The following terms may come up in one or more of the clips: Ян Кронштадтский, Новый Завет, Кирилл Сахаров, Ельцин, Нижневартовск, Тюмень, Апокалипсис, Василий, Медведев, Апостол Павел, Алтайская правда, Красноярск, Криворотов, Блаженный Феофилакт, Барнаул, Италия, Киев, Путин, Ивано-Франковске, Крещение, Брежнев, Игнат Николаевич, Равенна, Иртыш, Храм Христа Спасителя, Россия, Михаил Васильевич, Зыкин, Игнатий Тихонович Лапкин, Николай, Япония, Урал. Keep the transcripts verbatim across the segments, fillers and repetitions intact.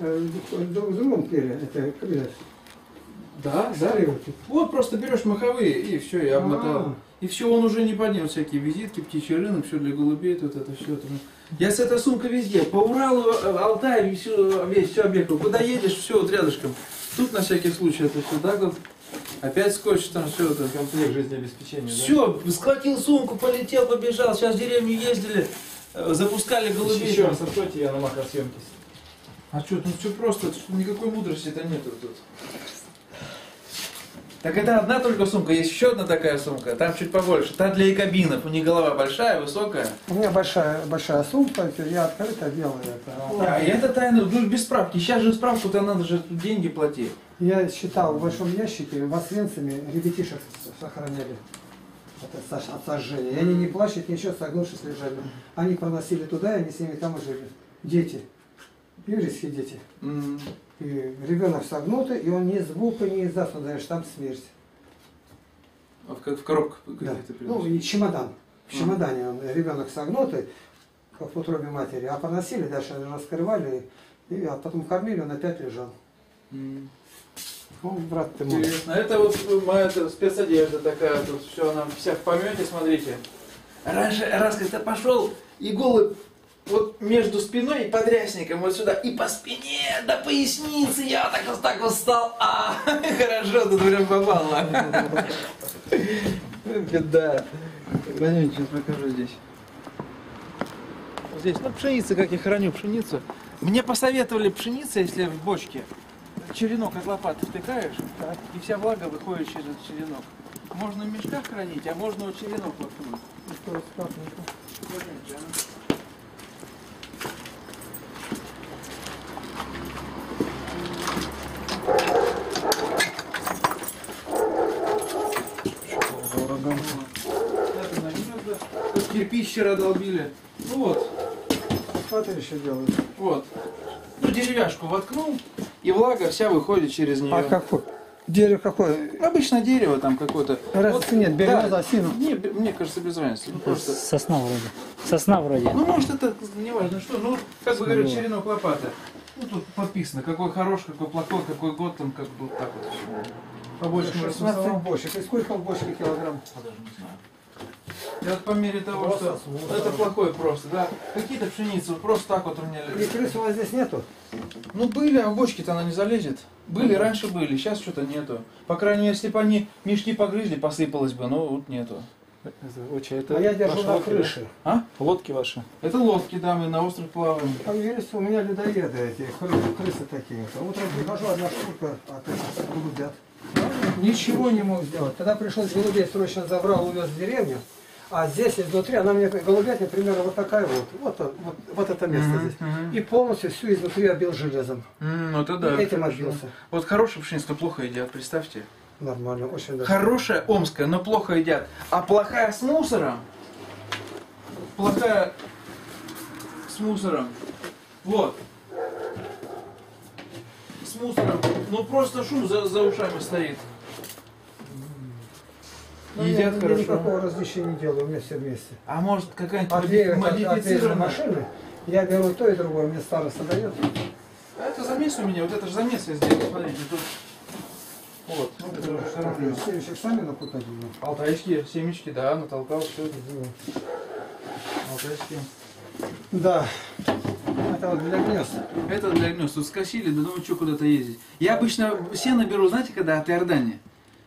в другом теле, это когда... Да, да. Вот просто берешь маховые и все, я обмотал. А -а -а. И все, он уже не поднял всякие визитки, птичий рынок, все для голубей, тут это все. Я с этой сумкой везде, по Уралу, Алтаю, всю, весь, все объехал. Куда едешь, все вот рядышком. Тут на всякий случай это все, да, вот. Опять скотч там, все это. Комплект жизнеобеспечения. Все, да? Схватил сумку, полетел, побежал. Сейчас в деревню ездили, запускали голубей. Еще раз, откройте, я на макросъемке. А что, ну все просто, никакой мудрости-то нету тут. Так это одна только сумка, есть еще одна такая сумка, там чуть побольше. Та для и-кабинов, у них голова большая, высокая. У меня большая, большая сумка, я открыто делаю это. А, а это тайна, ну без справки, сейчас же справку-то надо же деньги платить. Я считал в большом ящике, в Освенциме ребятишек сохраняли от сожжения. И они не плачут, ничего, согнувшись лежали. Они проносили туда, и они с ними там жили. Дети, еврейские дети. Mm-hmm. И ребенок согнутый, и он ни звука, ни засу, знаешь, там смерть. А в, в коробку? Да. Ну, и чемодан. В чемодане он, ребенок согнутый, как в утробе матери. А поносили, дальше раскрывали, и, а потом кормили, он опять лежал. Mm. Ну, брат ты мой. Интересно. Это вот моя это, спецодежда такая, тут все, она вся в помете, смотрите. Раньше, раз как-то пошел, и голубь. Вот между спиной и подрясником, вот сюда, и по спине, до поясницы, я так вот так вот стал, а, хорошо, тут прям попало. Беда. Пойдем, сейчас покажу здесь. Здесь, ну, пшеница, как я храню пшеницу. Мне посоветовали пшеницу, если в бочке, черенок от лопаты втыкаешь, и вся влага выходит через черенок. Можно в мешках хранить, а можно у черенок воткнуть. Кирпич вчера долбили. Ну вот. Что-то еще делают. Вот. Ну деревяшку воткнул, и влага вся выходит через нее. А какой? Дерево какое? Обычно дерево там какое-то. Раз вот, нет, береза, да, осина. Нет, мне кажется, без разницы. Просто... Сосна вроде. Сосна вроде. Ну может это не важно что. Ну как бы говорят, черенок лопата. Ну тут подписано, какой хороший, какой плохой, какой год там, как бы так вот. Побольше шестнадцать бочек. И сколько в бочке килограмм? Я даже не знаю. Я вот по мере того, просто, что вот это плохое просто, да. Какие-то пшеницы, просто так вот у меня лежат. И крыс у вас здесь нету? Ну были, а в бочке-то она не залезет. Были, угу. Раньше были, сейчас что-то нету. По крайней мере, если бы они мешки погрызли, посыпалось бы, но вот нету. Очень, это а я держу на крыше. Да? А? Лодки ваши? Это лодки, да, мы на остров плаваем. Там есть у меня людоеды эти, крысы такие. Утром прихожу, одна штука, а крысы голубят. Ничего не мог сделать. Тогда пришлось голубей срочно забрал, увез в деревню. А здесь изнутри, она мне голубятня, примерно вот такая вот. Вот, вот, вот это место mm-hmm. здесь. И полностью всю изнутри обил железом. Mm, ну, это да. Этим обился. Вот хорошая пшеница, плохо едят, представьте. Нормально, очень даже. Хорошая омская, но плохо едят. А плохая с мусором. Плохая с мусором. Вот. С мусором. Ну просто шум за, за ушами стоит. Ну, едят я, хорошо. Я никакого различия не делаю, у меня все вместе. А может какая-нибудь модифицированная машина? Я беру то и другое, мне староста дает. А это замес у меня, вот это же замес я сделал, смотрите, тут. Вот. Ну, это это семечек сами напутали? Алтайские семечки, да, натолкал, все это дело. Алтайские. Да. Это вот для гнезд. Это для гнезд. Тут скосили, да ну что куда-то ездить. Я обычно сено беру, знаете, когда от Иордании.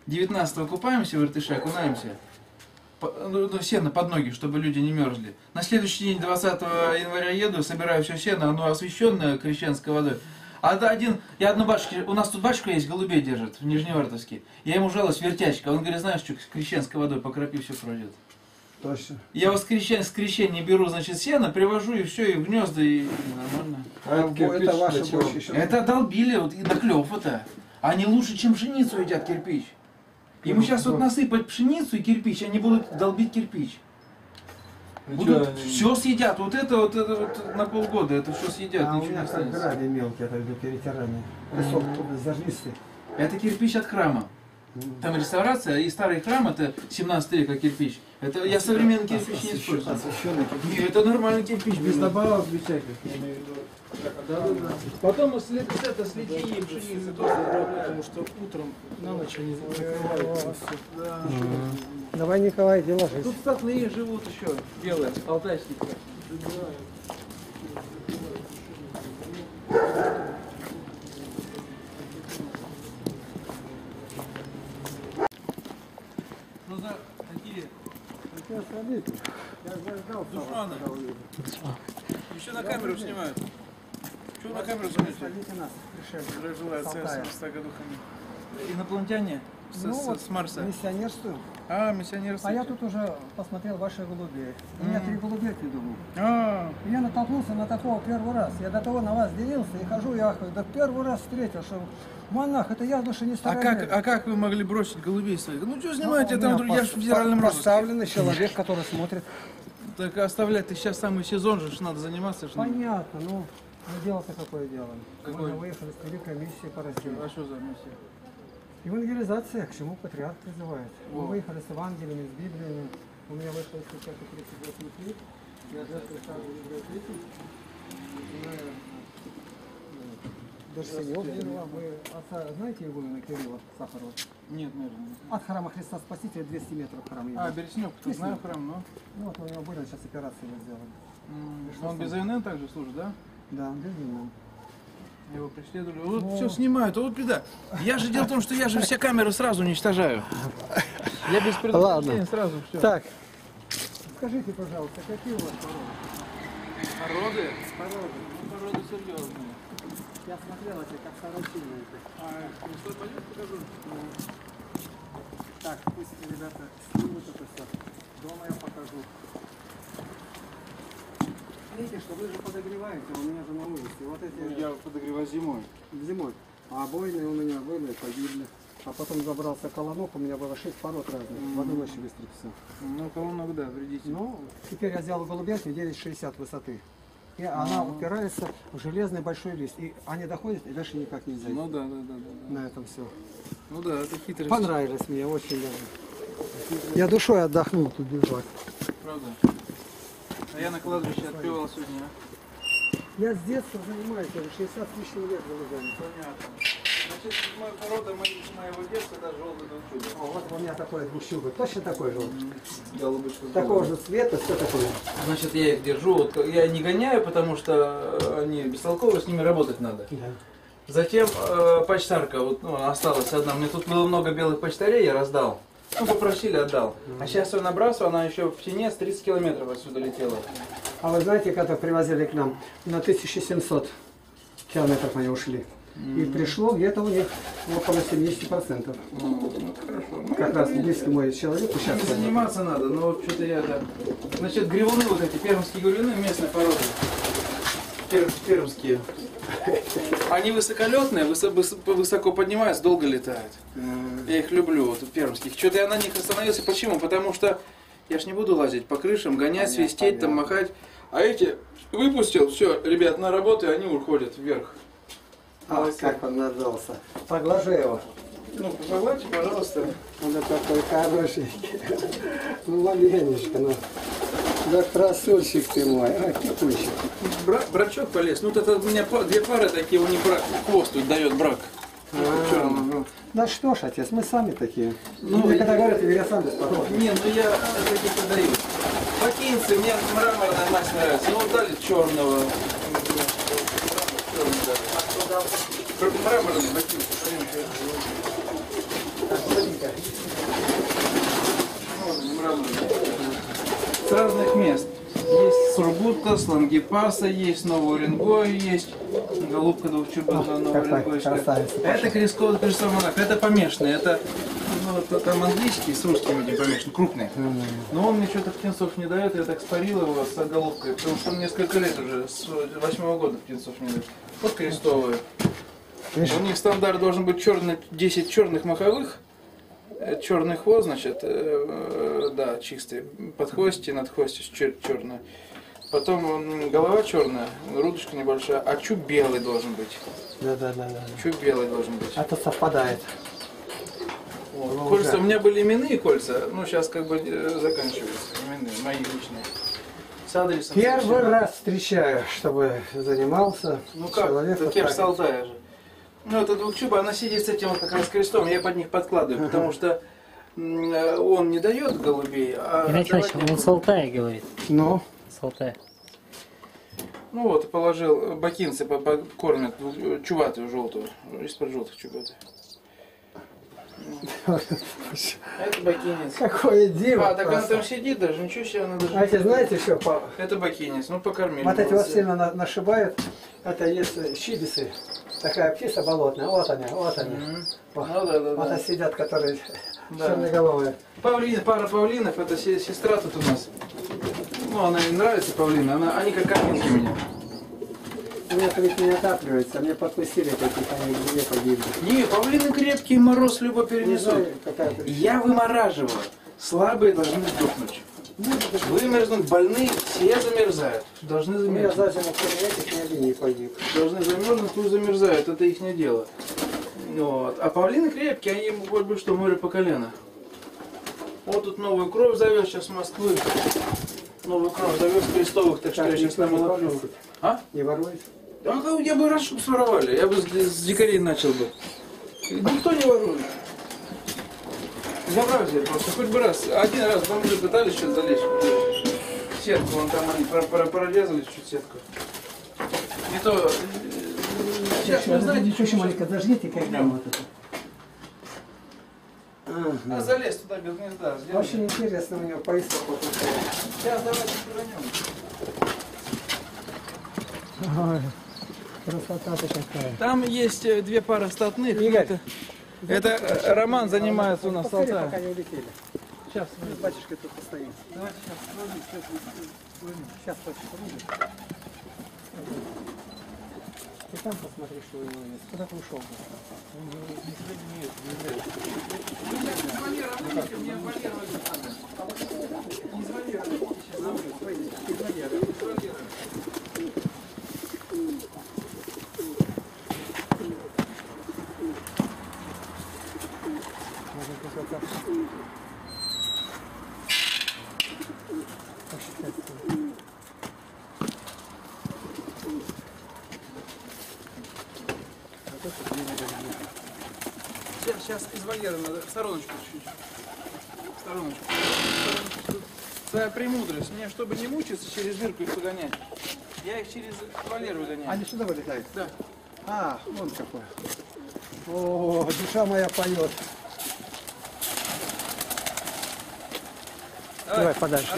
девятнадцатого купаемся в Иртыше, окунаемся. Ну, сено под ноги, чтобы люди не мерзли. На следующий день, двадцатого января, еду, собираю все сено, оно освещенное крещенской водой. А один, я одну бачку, у нас тут бачка есть, голубей держит в Нижневартовске. Я ему жалуюсь, вертячка. Он говорит, знаешь, что с крещенской водой покрапи, все пройдет. Точно. Я вот с крещения беру, значит, сено, привожу и все, и в гнезда, и нормально. А а кирпич, это ваша бочка еще. Это долбили, вот, и до клёв это. Они лучше, чем пшеницу едят, кирпич. Ему ну, сейчас вот насыпать пшеницу и кирпич, они будут долбить кирпич. Будут, они... Все съедят, вот это вот, это, вот на полгода, это все съедят, а ничего не останется. Грабли мелкие, это для перетирания. Песок зажнистый. Это кирпич от храма. Там реставрация, и старый храм, это семнадцатый век, как кирпич. Это я современный кирпич не использую. Это нормальный кирпич, без добавок, без всяких. Потом следует это с литией и пшеницы тоже, потому что утром на ночь они закрываются. Давай, Николай, делай. Тут статные живут еще, белые, алтайские. Душмана. Еще на камеру снимают. Чего на камеру снимают? Инопланетяне с, ну, с, вот с Марса. Миссионерствую. А, миссионерство. А я тут уже посмотрел ваши голубей. У меня mm. три голуберки думаю. А -а -а. Я натолкнулся на такого первый раз. Я до того на вас делился и хожу, я ахаю. Да первый раз встретил, что монах, это я душа не стараюсь. А как, а как вы могли бросить голубей своих? Ну что снимаете, ну, я там, я же в федеральном розыске. Поставленный человек, который смотрит. Так оставлять, ты сейчас самый сезон же, надо заниматься. Что понятно, ну, ну дело-то какое дело. Какое? Мы выехали с великой миссией по России. А что за миссия? Евангелизация, к чему патриарх призывает. О. Мы выехали с Евангелиями, с Библиями. У меня вышло из тридцать восемь книг. Я даже представлю библиотеку. Даже сеньор. Вы отца, знаете Игумена Кирилла Сахарова? Нет, наверное. От храма Христа Спасителя двести метров храм его. А, Береснев, кто знает храм, но... Ну вот у него были, сейчас операции сделали. Что он без ИНН также служит, да? Да, без ИНН. Его преследовали. Вот но... все снимают, а вот беда. Я же дело в том, что я же все камеры сразу уничтожаю. Я без предупреждения сразу все. Так. Скажите, пожалуйста, какие у вас породы? Породы? Породы. Ну, породы серьезные. Я смотрел эти, как сорочильные. А, ну что, пойдем покажу? Так, пусть ребята снимут это все. Дома я покажу. Видите, что вы же подогреваете, у меня же на улице. Вот эти... Я подогреваю зимой. Зимой. А обойные у меня были, погибли. А потом забрался колонок, у меня было шесть пород разных. Mm-hmm. В одной ночи выстрел все. Ну, колонок, да, вредите. Ну, теперь я взял голубятню девять шестьдесят высоты. И А-а-а. она упирается в железный большой лист. И они доходят, и дальше никак нельзя. Ну да, да, да, да. На этом все. Ну да, это хитрость. Понравилось мне очень даже. Я душой отдохнул тут бежать. Правда? А я на кладбище отпевал сегодня. Я с детства занимаюсь, я шестьдесят тысяч лет голубями. Понятно. Значит, моя порода моего детства, да, желтый голубчуга. О, вот у меня такой голубчуга, точно такой желтый. Голубочка. Такого же цвета, все такое. Значит, я их держу, вот, я не гоняю, потому что они бестолковые, с ними работать надо. Да. Затем э, почтарка, вот, ну, осталась одна. Мне тут было много белых почтарей, я раздал. Ну, попросили, отдал. А сейчас ее набрасываю, она еще в тени с тридцати километров отсюда летела. А вы знаете, когда привозили к нам? На тысячу семьсот километров они ушли. Mm-hmm. И пришло где-то у них около семидесяти процентов. Mm-hmm. Хорошо. Как ну, раз близкий мой человек. Сейчас заниматься это. Надо, но вот что-то я... Да. Значит, гривуны вот эти, пермские гривуны, местной породы. Пер, пермские. Они высоколетные, высоко поднимаются, долго летают. Я их люблю, вот, пермских. Что-то я на них остановился. Почему? Потому что я ж не буду лазить по крышам, гонять, понятно, свистеть, понятно. Там махать. А эти выпустил, все, ребят, на работу, и они уходят вверх. А как он надался. Поглажи его. Ну, погладьте, пожалуйста. Он такой хороший. Ну, ловенечка, ну. Да красольщик ты мой, а кипучик. Бра брачок полез. Ну, вот это у меня две пары такие, у них брак, хвост тут дает брак. А -а -а. Да что ж, отец, мы сами такие. Ну, ну я, когда говорят, я сам беспокоен. Не, ну я такие подаю. Бакинцы, мне мраморная мазь нравится. Ну, дали черного. Мраморный бакинцы. С разных мест. Есть Сургута, с Лангепаса, есть Новый Уренгой, есть голубка двухчербата, Новый Уренгой. Это крестковый монах, это помешанный, это ну, там английский с русскими не помешан, крупный. Но он мне что-то птенцов не дает, я так спарил его с голубкой, потому что он несколько лет уже, с восьмого года птенцов не дает. Вот крестовые. У них стандарт должен быть черный, десять черных маховых. Черный хвост, значит, э, да, чистый. Подхвостье, надхвостье чер черное. Потом он, голова черная, грудочка небольшая, а чуб белый должен быть. Да, да, да, да. Чуб белый должен быть. А то совпадает. Вот. Кольца, уже. У меня были именные кольца, ну сейчас как бы заканчиваются, именные, мои личные. С адресом. Первый совершенно. Раз встречаю, чтобы занимался. Ну как, таким с Алтая же. Ну это двухчуба, она сидит с этим вот как раз крестом, я под них подкладываю, потому что он не дает голубей, а... Иначе он с Алтая говорит. Ну? С Алтая. Ну вот, положил, бакинцы кормят чубатую желтую, из-под желтых чубатых. Это бакинец. Какое диво. А, так она там сидит даже, ничего себе она даже... А эти знаете что, папа? Это бакинец, ну покормили. Вот эти вас сильно нашибают, это есть щибисы, такая птица болотная, вот они, вот они. Вот они сидят, которые черноголовые. Пара павлинов, это сестра тут у нас. Ну, она не нравится, павлина, она, они как каменки у меня. У меня-то ведь не отапливается, мне подпустили какие-то, они где погибли. Не, павлины крепкие, мороз любо перенесут. Я вымораживаю, слабые должны сдохнуть. Вымерзнут, больные, все замерзают. Должны замерзнуть. У меня за зиму, кроме этих, ни один не погиб. Должны замерзнуть, пусть замерзают, это их не дело. Вот. А павлины крепкие, они хоть бы что, море по колено. Вот тут новую кровь завез сейчас с Москвы. Новый кров завез крестовых, так что я сейчас там уловлю. А? Не ворует? Да, я бы раз, чтобы своровали, я бы с, с дикарей начал бы. Никто не ворует. Безобразие просто, хоть бы раз. Один раз бомжи пытались сейчас залечь. Сетку, вон там они прорезали чуть сетку. Не то... Сейчас, вы знаете... Что еще маленько дождите, как там вот это. А залез туда без гнезда. Очень интересно у него поиск. Сейчас давайте повернем. Красота-то какая. Там есть две пары статных. Это, это Роман занимается у нас с Алтая. Сейчас, батюшка тут постоит. Давайте сейчас сложим. Сейчас точно. Ты там посмотри, что у него есть. Куда ты ушел? Сейчас из вольера надо, в стороночку чуть-чуть. В стороночку. Своя премудрость. Мне, чтобы не мучиться, через дырку их выгонять. Я их через вольер выгоняю. Они сюда вылетают? Да. А, вон какой. О, душа моя поет. Давай, Давай подальше.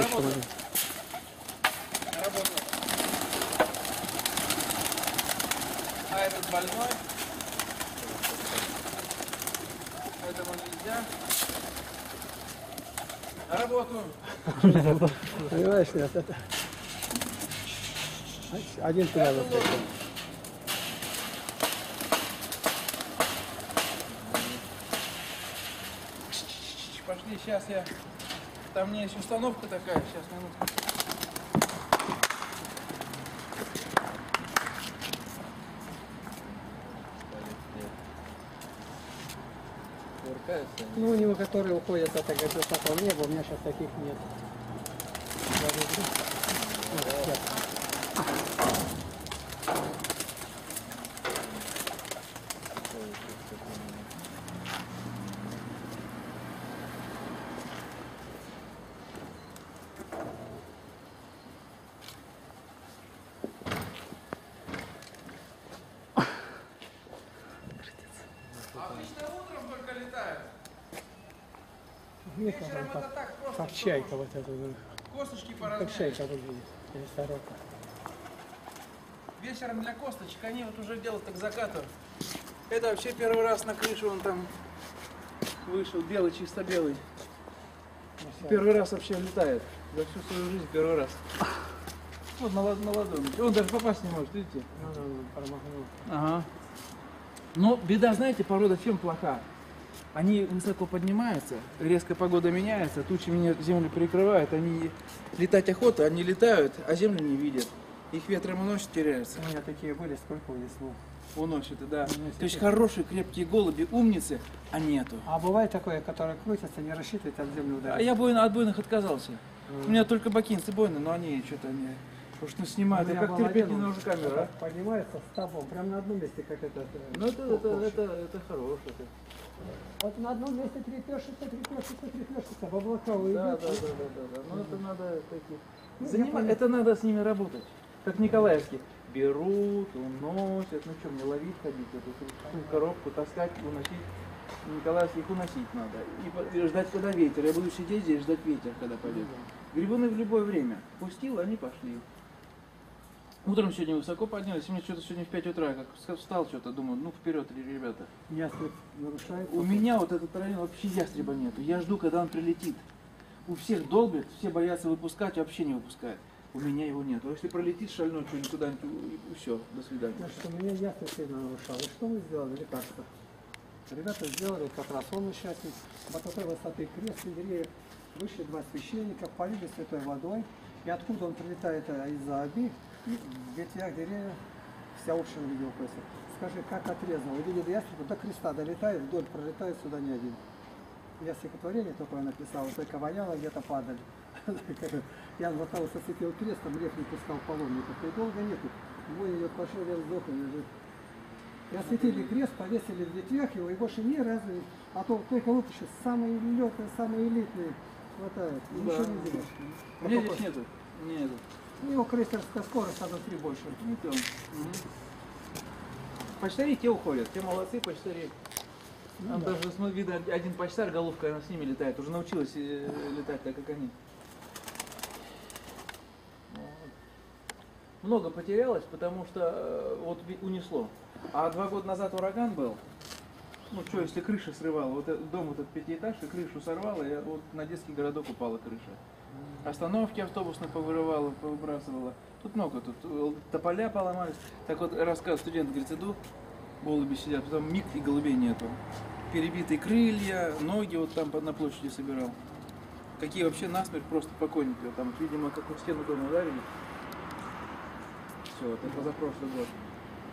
А этот больной. Этого нельзя. На работу. Понимаешь, нет, это... Один туда вот. Пошли, сейчас я... Там у меня есть установка такая, сейчас минутку. Ну, у него, которые уходят от этого высокого неба, у меня сейчас таких нет. Как чайка вот эта. Косточки поразные. Как чайка выглядит. Или сорока. Вечером для косточек они вот уже делают так закатом. Это вообще первый раз на крышу он там вышел. Белый, чисто белый. Первый раз вообще летает. За всю свою жизнь первый раз. Вот на ладони. Он даже попасть не может, видите? Ага. Но беда, знаете, порода чем плоха? Они высоко поднимаются, резко погода меняется, тучи меня землю прикрывают, они летать охота, они летают, а землю не видят. Их ветром и ночь теряются. У меня такие были, сколько унесло. уносит, да. Уносит. То есть хорошие, крепкие голуби, умницы, а нету. А бывает такое, которое крутится, не рассчитывает, от земли ударит? А я бойно, от бойных отказался. Mm. У меня только бакинцы бойные, но они что-то не... Потому что снимают, я как терпеть не нужна камера. Поднимается с табом, прям на одном месте, как это... Ну это, это, это, это хорошо. Это. Вот на одном месте трепешится, трепешится, трепешится, в облака уйдет. Да, да, да, да, да. Но это надо такие... Занима... Это надо с ними работать, как николаевские. Берут, уносят, ну что, мне ловить, ходить, эту коробку таскать, уносить. Николаевских уносить надо. И ждать, когда ветер. Я буду сидеть здесь, ждать ветер, когда пойдет. Грибуны в любое время. Пустил, они пошли. Утром сегодня высоко поднялись, мне что-то сегодня в пять утра, как встал что-то, думаю, ну вперед, ребята. Ястреб нарушает. У меня вот этот район вообще ястреба нету, я жду, когда он прилетит. У всех долбит, все боятся выпускать, вообще не выпускают. У меня его нет. А если пролетит шальной что-нибудь куда-нибудь, все, до свидания. Значит, у меня ястреб сильно нарушал. И что мы сделали, лекарство? Ребята сделали как раз, он участник, вот такой высоты крест и деревьев, выше два священника, полили святой водой. И откуда он прилетает из-за оби, и в ветвях деревьев вся община видела косит. Скажи, как отрезал? Видели ястреба, до креста долетает, вдоль пролетает, сюда не один. Я стихотворение такое написал, только воняло, где-то падали. Я златал, соцепил крестом, лев не пускал паломников, и долго нету. Вон идет, пошел, я сдохну, лежит. И осветили крест, повесили в ветвях его, и больше ни разу, а то только выпущу, самые легкие, самые элитные. Хватает. Да. Ничего не делаешь. У меня здесь нету. Нету. У него крейсерская скорость, а три больше. Угу. Почтари те уходят. Те молодцы, почтари. Ну, там да. Даже ну, видно, один почтарь, головка, она с ними летает. Уже научилась э, летать так, как они. Много потерялось, потому что э, вот унесло. А два года назад ураган был. Ну что, если крыша срывала, вот дом этот пятиэтажный, крышу сорвала, и вот на детский городок упала крыша. Остановки автобусные повырывала, повыбрасывала. Тут много, тут тополя поломались. Так вот рассказ студент, говорит, иду, голуби сидят, потом миг и голубей нету. Перебитые крылья, ноги вот там на площади собирал. Какие вообще насмерть просто покойники, там, видимо, как в стену дома ударили. Все, вот это за прошлый год.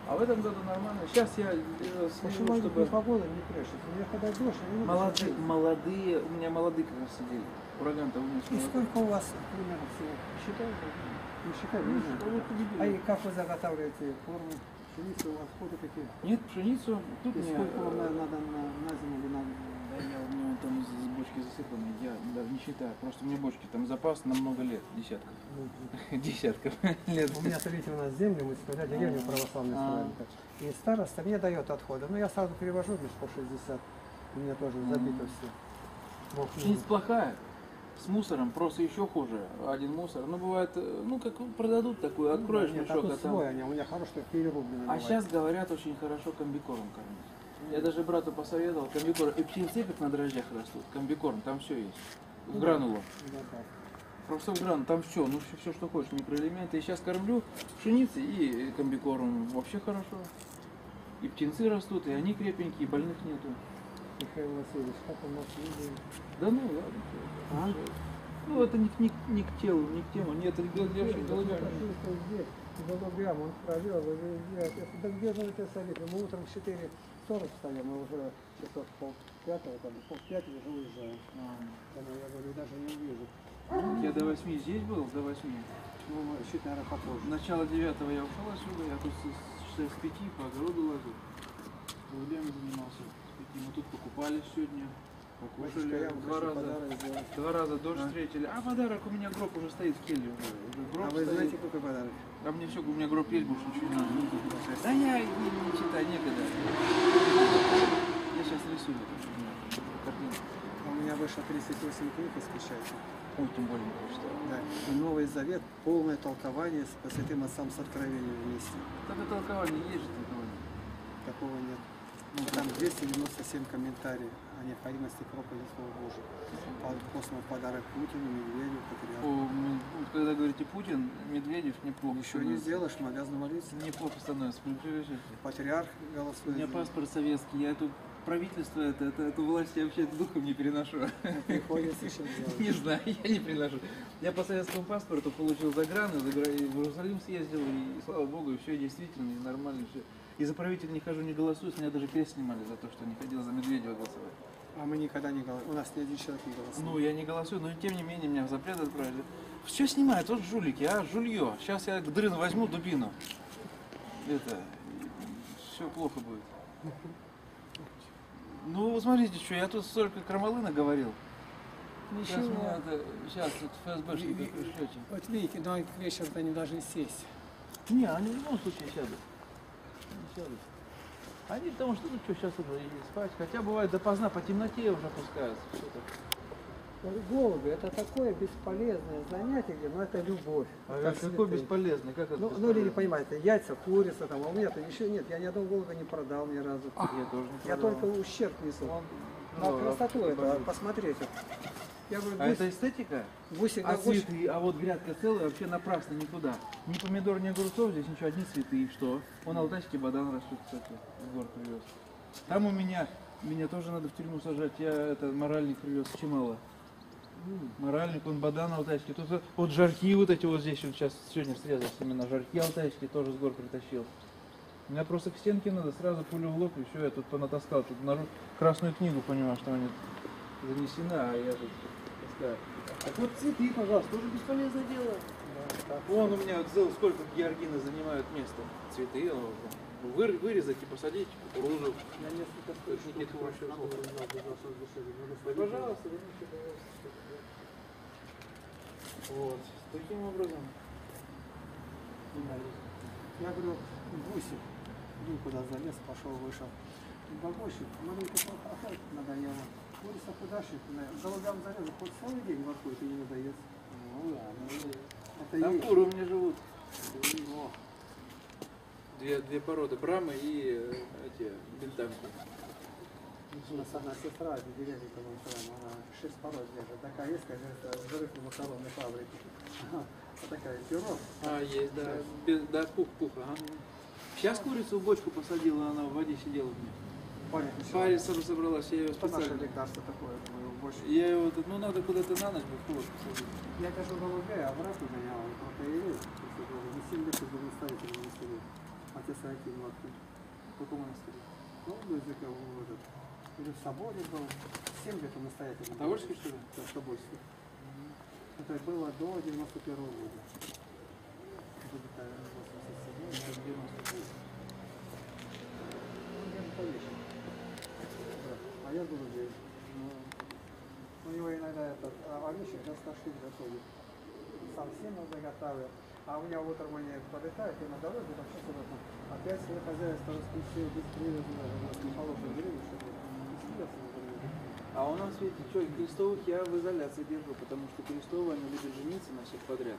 А в этом году нормально. Сейчас я э, слышу, чтобы... Погода не прячется. У меня когда дождь, они молодые, не молодые, у меня молодые как раз сидели. Ураган-то вынес. И молодые. Сколько у вас примерно всего? Считаю, не считаю. Не считаю. А и как вы заготавливаете форму? Пшеницу у вас ходы какие? Нет, пшеницу. Тут и не сколько вам э, надо на, на зиму или на... Да я у меня там из бочки засыпаны, я даже не считаю. Просто у меня бочки там запас на много лет, десятков. Десятков лет. У меня, смотрите, у нас землю, мы сюда деревню православную строим. И староста мне дает отходы. Но я сразу перевожу сто шестьдесят. У меня тоже забито все. Пшеница плохая. С мусором просто еще хуже. Один мусор. Ну бывает, ну как продадут такую, откроешь мешок. У меня хорошая перерубленная. А сейчас говорят, очень хорошо комбикормом кормить. Я даже брату посоветовал комбикорм. И птенцы как на дрожжах растут. Комбикорм, там все есть. В гранулу. Да, да. Просто в грану, там все, ну все, все, что хочешь, микроэлементы. И сейчас кормлю пшеницей и комбикорм. Вообще хорошо. И птенцы растут, и они крепенькие, и больных нету. Михаил Васильевич, как у нас видели? Да ну ладно. А? Ну это не, не, не к телу, не к тему. Нет, это голодящий, голодящий. Он провел, да где же он это солит? Мы утром в четыре сорок встаем, мы уже часов полпятого, там, полпятого уже уезжаем. Я говорю, даже не увижу. Я до восьми здесь был, до восьми. Ну, чуть, наверное, попозже. Начало девятого я ушел отсюда, я тут с пяти по огороду лазил. Голубями занимался. Мы тут покупали сегодня. Покушали два раза. Два раза дождь встретили. А подарок у меня гроб уже стоит в келье. А вы знаете, какой подарок? А мне все, у меня гроб есть, больше ничего не надо. Да я не, не читаю, некогда. Я сейчас рисую. У меня вышло тридцать восемь книг из печати. Ой, тем более не прочитал. Да. Новый Завет, полное толкование с Святым Отцом с Откровением вместе. Такое толкование есть же толкование? Такого нет. Ну, там двести девяносто семь комментариев о необходимости проповеди Слова Божьего. Под космос подарок Путину, Медведеву, Патриарху. Вот когда говорите Путин, Медведев, неплохо. Еще не сделаешь, мы обязаны молиться. Неплохо становится. Патриарх голосует. У меня паспорт советский, я тут правительство, это, это, эту власть я вообще духом не переношу. Приходится еще делать. Не знаю, я не переношу. Я по советскому паспорту получил загран, в Иерусалим съездил, и слава Богу, все действительно, и нормально все. И за правителя не хожу, не голосую, с меня даже крест снимали за то, что не ходил за Медведева голосовать. А мы никогда не голосуем, у нас ни один человек не голосует. Ну, я не голосую, но тем не менее меня в запрет отправили. Все снимают, вот жулики, а, жулье. Сейчас я дрын возьму дубину. Это, все плохо будет. Ну, вот смотрите, что, я тут столько крамолы наговорил. Ничего. Сейчас мне надо, сейчас вот ФСБшники пришлете. Вот видите, но к вечеру-то они должны сесть. Не, они в любом случае сядут. Не сядут. Они потому что, ну что, сейчас уже спать. Хотя бывает допоздна, по темноте уже опускаются. Гологи — это такое бесполезное занятие, но это любовь. А как какое бесполезное? Как это ну, бесполезное? Ну, люди понимают, яйца, курица, там, а у меня-то еще нет. Я ни одного голога не продал ни разу. А, я тоже не продал. Я только ущерб несу. Он... На ну, красоту это, это посмотреть. Я говорю, а гусь... это эстетика? Гусик, а, гусь... цветы, а вот грядка целая, вообще напрасно никуда. Ни помидор, ни огурцов, здесь ничего, одни цветы. И что? Он алтайский бадан растет, кстати, в город привез. Там у меня, меня тоже надо в тюрьму сажать, я это, моральник привез чимало. Моральник, он бадан алтайский. Тут вот жарки вот эти вот здесь, вот сейчас сегодня срезал семена, жарки алтайские тоже с гор притащил. Меня просто к стенке надо, сразу пулю в лоб, и все, я тут понатаскал. Тут народ красную книгу, понимаешь, что она занесена, а я тут таскаю. Так вот цветы, пожалуйста, тоже бесполезное дело. Да, вон у меня вот зел, сколько георгины занимают место. Цветы, вы, вырезать и посадить кукурузу. На несколько стоит. Никита Хрущевского. Пожалуйста, вот, таким образом. Я говорю, гусик. Ну, куда залез, пошел, вышел. Бабочек, маленько пахать надоело. Курица подашек, голодам залез, хоть целый день воркует и не надоест. Ну да, ну там куры у меня живут. Две, две породы, брамы и эти бельданку. У нас одна сестра, деревня, она шесть пород держит. Такая есть, конечно, с дыры в макаронной фабрике. Такая пирог. А, есть, да. Да, пух-пух, ага. Сейчас курицу в бочку посадила, она в воде сидела в ней. Париться собралась, я ее спасал. Наше лекарство такое, в бочку. Я ее вот, ну надо куда-то на ночь бы холод посадить. Я кажу голубей, а брат у меня, он протеерит. Не семь лет, чтобы он ставит его на столе. Отец Аким Латвин. По какому на столе? Голубой язык, а он этот. Или в соборе был. семь лет он стоит. А Тобольский, что ли? Да, в Тобольский. Это было до девяносто первого года. А я буду здесь. У него иногда этот овощи до ста штук доходит. Сам семя заготавливает. А у меня утром они подлетают, и на дороге там чисто опять свое хозяйство распустил, без привязки, даже не положено деревья, чтобы не съедаться. А у нас, видите, что, крестовых я в изоляции держу, потому что крестовые, они любят жениться на всех подряд.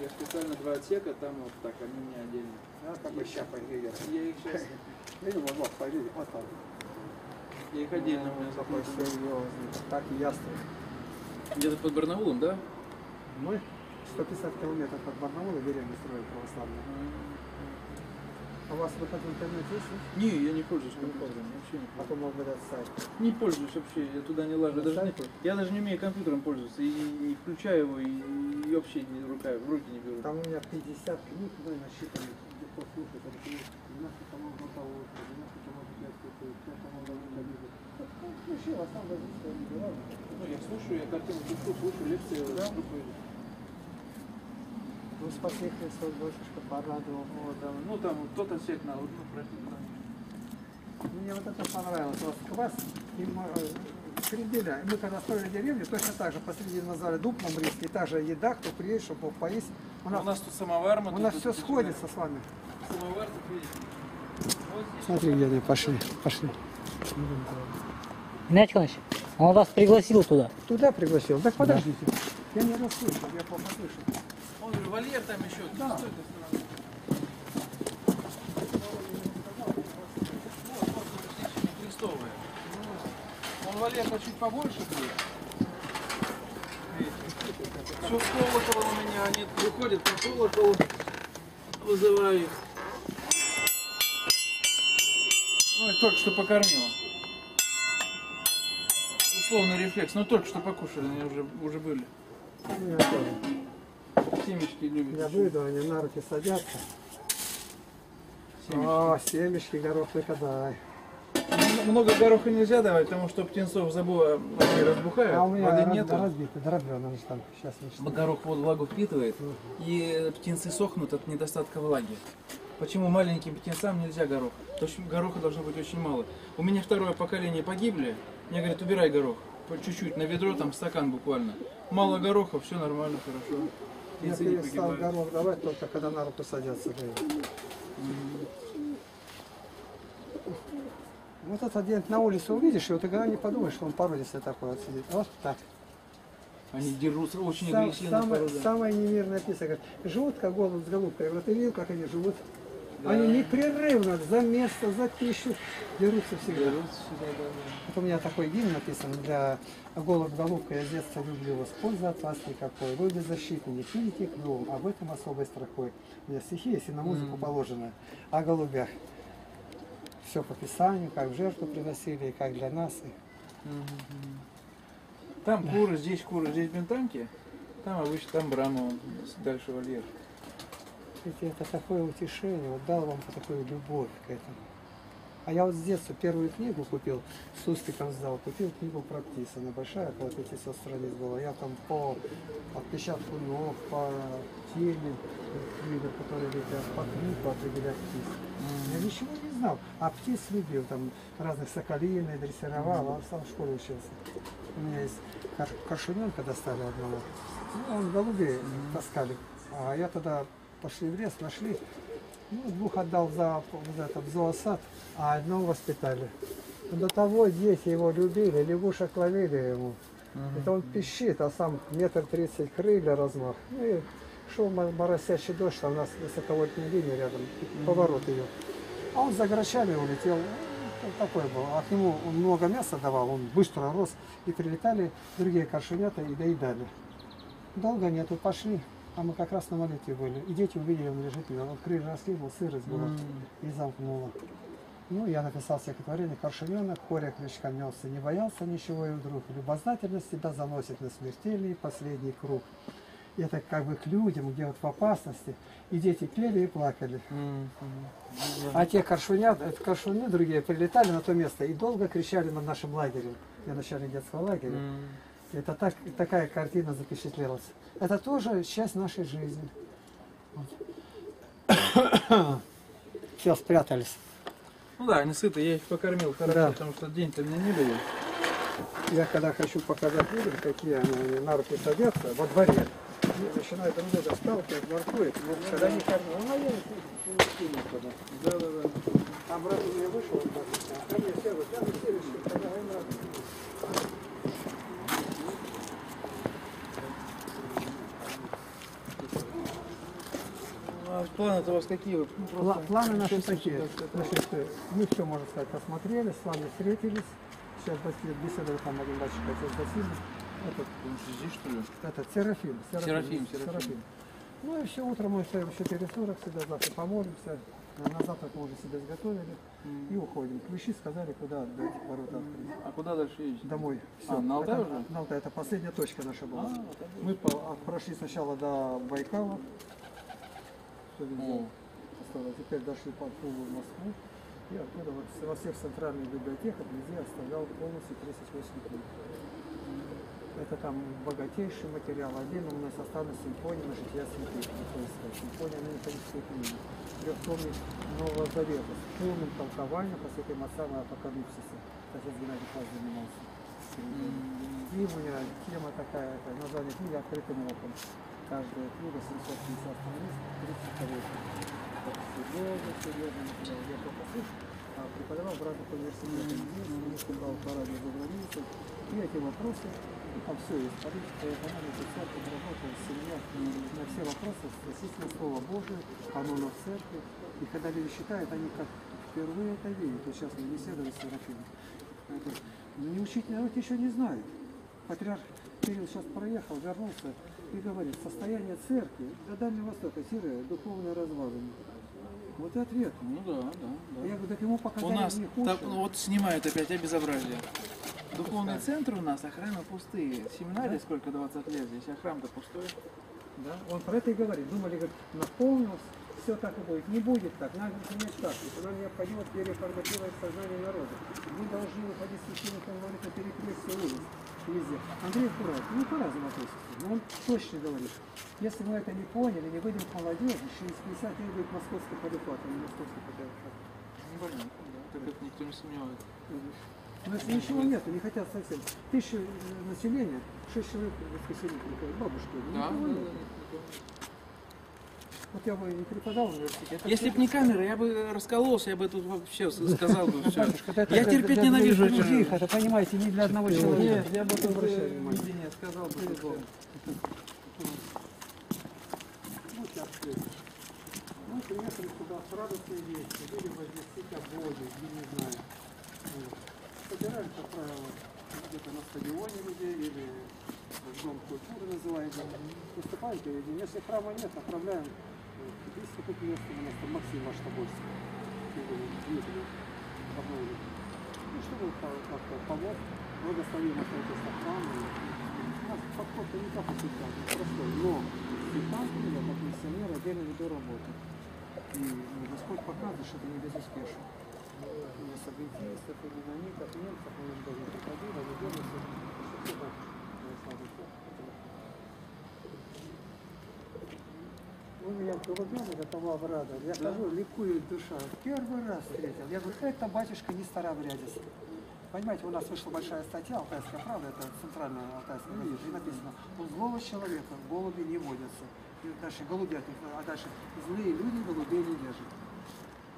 Я специально два отсека, там вот так, они мне отдельно. А, как бы ща поделят. Я их сейчас... Вот так. Я их отдельно у меня запрашиваю. Так и ястреб. Где-то под Барнаулом, да? Мы? сто пятьдесят километров под Барнаулом деревню строим православную. А у вас вот этот интернет есть? Не, я не пользуюсь компьютером, вообще не пользуюсь. А то, может быть, сайт. Не пользуюсь вообще, я туда не лажу. Даже не, я даже не умею компьютером пользоваться, и не включаю его, и, и вообще не рука, в руки не беру. Там у меня пятьдесят книг, да, насчитаны. Легко слушать, там девяносто томов бакаловка, девяносто томов пятьдесят книг, пять томов бакаловка. Включил, а сам даже все не делал. Ну, я слушаю, я картину пишу, слушаю лекции. Ну, спаси Христа, дочечка, порадовал. О, да. Ну, там кто-то сеть на луну просит. Мне вот это понравилось. Вот квас и середина. Мы когда строили деревню, точно так же посреди назвали дуб мамрийский, та же еда, кто приедет, чтобы поесть. У нас, у нас тут самовар. Мы у тут нас тут все сходится сюда. С вами. Самовар тут видите. Вот смотри, где они пошли. Пошли. Игнат Николаевич, он вас пригласил туда. Туда пригласил? Так подождите. Да. Я не расслышал, я плохо слышу. Он же вольер там еще. Да. Стой, вот, вот, крестовая. Он вольер-то чуть побольше будет. Все колокола у меня, они выходят по колоколу. Вызываю их. Ну, я только что покормила. Условный рефлекс. Но только что покушали, они уже, уже были. Семечки любят. Я выйду, они на руки садятся. Семечки. О, семечки, горох накатай. Много гороха нельзя давать, потому что птенцов забора разбухают. А у меня воды нету. Разбиты, дробленые там. Сейчас горох влагу впитывает, и птенцы сохнут от недостатка влаги. Почему маленьким птенцам нельзя горох? Потому что гороха должно быть очень мало. У меня второе поколение погибли. Мне говорят, убирай горох. Чуть-чуть, на ведро, там стакан буквально. Мало гороха, все нормально, хорошо. Я перестал горох давать только когда на руку садятся. Вот этот день на улице увидишь, и вот тогда не подумаешь, что он породистый такой вот сидит. Вот так. Они дерутся очень Сам, агрессивно. Самая, самая немирная песня. Говорит, живут как голубь с голубкой. Вот ты видел, как они живут? Да. Они непрерывно за место, за пищу дерутся всегда. Дерутся всегда, да, да. Вот у меня такой гимн написан для голубь голубка. Я с детства люблю вас. Польза от вас никакой. Вы беззащитны, не пилите к дому. Об этом особой строкой. У меня стихи есть и на музыку mm-hmm. положено. О голубях. Все по Писанию, как в жертву приносили, и как для нас. Там куры, здесь куры, здесь бентанки, там обычно там брама, дальше вольер. Это такое утешение, вот дал вам такую любовь к этому. А я вот с детства первую книгу купил, с Устиком сдал, купил книгу про птиц, она большая, около пятисот страниц была. Я там по отпечатку львов, по теме, которые летят, по книгу определять птиц. Я ничего не знал, а птиц любил, там разных соколиных дрессировал, а он сам в школе учился. У меня есть коршуненка, достали одного, он голубей таскали, а я тогда пошли в лес, нашли. Ну, двух отдал за, за это, в зоосад, а одного воспитали. До того дети его любили, лягушек ловили ему. Mm-hmm. Это он пищит, а сам метр тридцать крылья размах. Ну, и шел моросящий дождь, а у нас высоковольтная линия рядом, mm-hmm. поворот ее. А он за грачами улетел, вот такой был. А к нему он много мяса давал, он быстро рос. И прилетали другие коршунята и доедали. Долго нету, пошли. А мы как раз на молитве были. И дети увидели, он лежит, он крылья раскинул, сырость была mm. и замкнула. Ну, я написал стихотворение: «Коршуненок, хоря крючка мелся, не боялся ничего и вдруг. Любознательность тебя заносит на смертельный последний круг». И это как бы к людям, где вот в опасности. И дети пели и плакали. Mm. Mm. А те коршунят, коршуны другие прилетали на то место и долго кричали на нашем лагере. Я начальник детского лагеря. Mm. Это так, такая картина запечатлелась. Это тоже часть нашей жизни. Вот. Все спрятались. Ну да, они сыты, я их покормил хорошо, да. Потому что день-то мне не было. Я когда хочу показать людям, какие они на руки садятся во дворе, и начинают друг друга сталкивать, воркует, но когда они кормят, ну а я не да, да, да. Там раз у меня вышел, а они все вот, там все решили, когда им раз. А планы у вас какие? Ну, Пла планы наши такие. Значит, мы все, можно сказать, посмотрели, с вами встретились. Сейчас беседовали там один датчик, отец Василий. Этот, здесь, что ли? Этот, Серафим. Серафим, Серафим. Серафим. Ну и все, утром мы встаем в четыре сорок, всегда завтра помолимся. На завтрак мы уже себя изготовили mm. и уходим. Ключи сказали, куда отдать, ворота открыть. А куда дальше едешь? Домой. Все. А, на Алтай это, уже? На Алтай, это последняя точка наша была. А, мы по прошли сначала до Байкала. Mm. Теперь дошли по Тулу в Москву, и оттуда вот во всех центральных библиотеках людей оставлял полностью тридцать восемь книг. Mm. Это там богатейший материал. Один у нас осталась симфония на жития святых. Симфония на механические книги. Трехтомник Нового Завета с полным толкованием по святой Матсаме Апокалипсиса. Отец Геннадий Павлович занимался. Mm. И у меня тема такая, это название книги «Открытым оком». Каждая книга семьсот пятьдесят страниц, тридцать коллекций. Серьезно, серьезно, я только слышу, а преподавал в разных университетах, выступал по радио за границу, и эти вопросы, ну, там все есть, политика, экономика, все, подработал, семья, на все вопросы, естественно, Слово Божие, канонов церкви, и когда люди читают, они как впервые это видят. Вот сейчас мы беседовали с Серафимом. Но не учить народ еще не знает. Патриарх Кирилл сейчас проехал, вернулся и говорит, состояние церкви до Дальнего Востока, серое, духовное развалине. Вот и ответ. Ну да, да. да. Я говорю, так ему показали у нас не хуже. Так, вот снимают опять обезобразие. Духовный Пускай. Центр у нас, а храмы пустые. Семинарии да? сколько, двадцать лет здесь, а храм-то пустой. Да? Он про это и говорит. Думали, говорит, наполнился все так и будет. Не будет так, надо изменять тактику. Нам необходимо переформатировать сознание народа. Мы должны уходить с священных инвалидов на перекрестие улиц везде. Андрей Кураев, не по-разному относится, но он точно говорит, если мы это не поняли, не выйдем к молодежи, через пятьдесят лет будет московский полифат, а не московский патриархат. Не больно, да, так это никто не сомневается. Но если ничего нету, не хотят совсем. Тысяча населения, шесть человек воскресенье, бабушки, да, никого да, нет. Да, вот я бы не преподал в университете. Если бы не камера, я бы раскололся, я бы тут вообще сказал бы все. Я терпеть ненавижу людей, это, понимаете, не для одного человека. Я бы тут видение сказал бы. Ну, сейчас мы приехали сюда с радостной вестью, или возвестить о Боге, я не знаю. Собираем, как правило, где-то на стадионе людей или дом культуры называем. Выступаем перед ним. Если храма нет, отправляем. Есть такое место у нас, там Максим Ваштобольский, его двигали, обновили. Ну, чтобы как-то помог, благословим ответить на храм. У нас подход-то не как у сектанта, простой, но сектанты, как миссионеры, отдельно веду работу. И Господь показывает, что это не безуспешно. У нас адвентистов, и динамитов, немцев, они же должны приходить, они делаются, чтобы он меня голубями готова обрадовать. Я хожу, ликует душа. Первый раз встретил. Я говорю, это батюшка не старообрядец. Понимаете, у нас вышла большая статья «Алтайская правда», это центральная алтайская правда, и написано, у злого человека голуби не водятся. И дальше голубя, а дальше злые люди голубей не держат.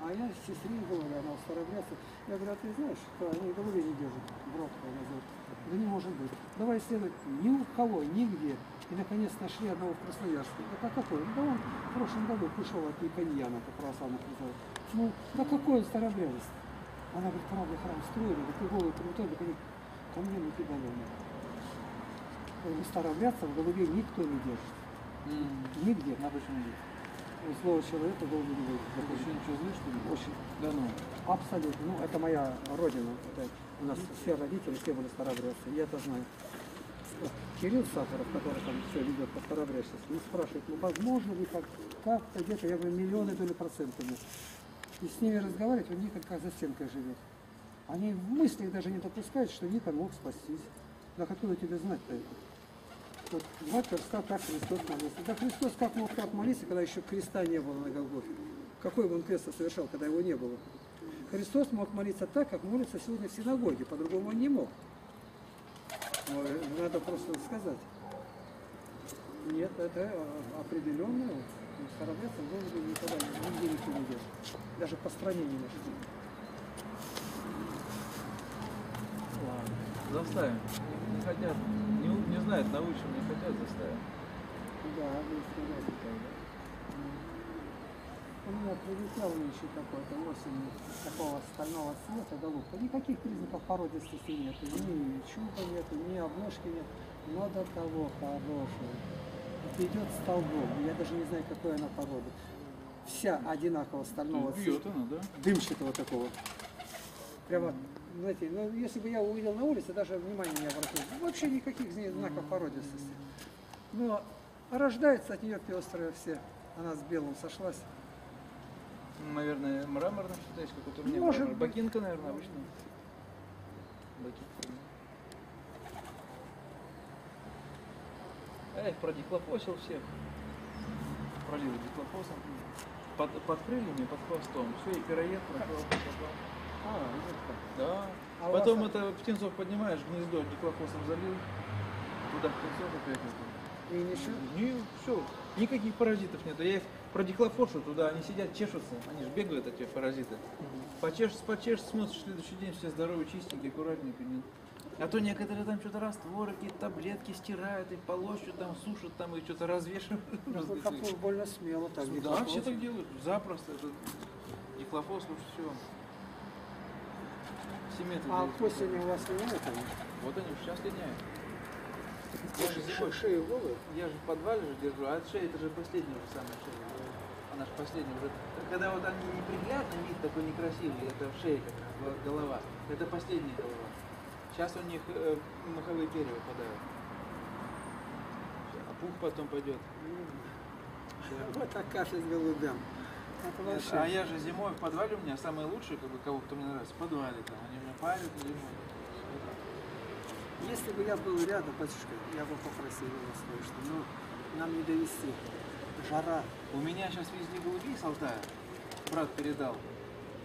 А я сестре говорю, она старообрядца. Я говорю, а ты знаешь, что они голубей не держат? Бродка называют. Да не может быть. Давай следовать ни у кого, нигде. И наконец нашли одного в Красноярске. Это какой? Да он в прошлом году пришел от Никольяна, как православных называют. Ну, да какой он старообрядец? Она говорит, правда, храм строили, да ты голову крутой, да они ко мне не кидали. У старообрядцев голубей никто не держит. Mm-hmm. Нигде. На обычном деле. У слова человека голуби не держит. Да вообще ничего знаешь, что ли? Очень. Да ну. Абсолютно. Ну, это моя родина. Это у нас mm-hmm. все родители, все были старообрядцы. Я это знаю. Кирилл Сахаров, который там все ведет по старообрядчеству, он спрашивает, ну возможно ли как-то где-то, я говорю, миллионы доли процентами. И с ними разговаривать, у них как за стенкой живет. Они в мыслях даже не допускают, что Ника мог спастись. Да откуда тебе знать-то это? Вот два перста, как Христос молился. Да Христос как мог так молиться, когда еще креста не было на Голгофе? Какой бы он крест совершал, когда его не было? Христос мог молиться так, как молится сегодня в синагоге, по-другому он не мог. Надо просто сказать. Нет, это определенно. Старообрядцы должны никогда нигде никто не держит. Даже по стране не нашли. Ладно. Заставим. Не, не хотят. Не, не знают, научим, не хотят, заставим. Да, мы сказали тогда. У меня прилетел еще какой-то осенью такого стального цвета до лука. Никаких признаков породистости нет. Ни чупа нет, ни обложки нет. Но до того хорошего. Идет столбом. Я даже не знаю, какой она порода. Вся одинаково стального цвета. Да? Дымчатого такого. Прямо, знаете, ну, если бы я увидел на улице, даже внимания не обратил. Вообще никаких знаков породистости. Но рождается от нее пестрая все. Она с белым сошлась. Наверное, мраморное что-то есть, какой-то у меня может мрамор. Бакинка, наверное, обычно. Бакинка. А я их продиклофосил всех. Пролил диклофосом. Под, под крыльями, под хвостом. Все, и пироед пропал. А, да. А потом вас... это птенцов поднимаешь, гнездо диклофосом залил. Туда птенцов опять. И ничего? И все. Никаких паразитов нету. Я их продиклофошу туда, они сидят, чешутся. Они же бегают, эти паразиты. Почешешь, почешешь, смотришь, в следующий день все здоровые, чистенькие, аккуратненькие. Нет. А то некоторые там что-то растворы, какие-то таблетки стирают, и полощут, там сушат, там и что-то развешивают. Ну, как больно смело так делают. Да, все так делают, запросто. Диклофос, ну все. А осенью у вас линяют они? Вот они сейчас линяют. Я же шею, шею голую. Я же в подвале же держу, а шея это же последняя уже самая шея. Она же последняя уже. Когда вот они неприглядный вид такой некрасивый, это шея как раз, голова. Это последняя голова. Сейчас у них э, маховые перья выпадают. А пух потом пойдет. Вот так кашель голубям. Это а я же зимой в подвале, у меня самые лучшие, как бы, кого кто мне нравится, в подвале там, они меня парят зимой. Если бы я был рядом, батюшка, я бы попросил его слышать, но нам не довести. Жара. У меня сейчас везде голубей с Алтая, брат передал.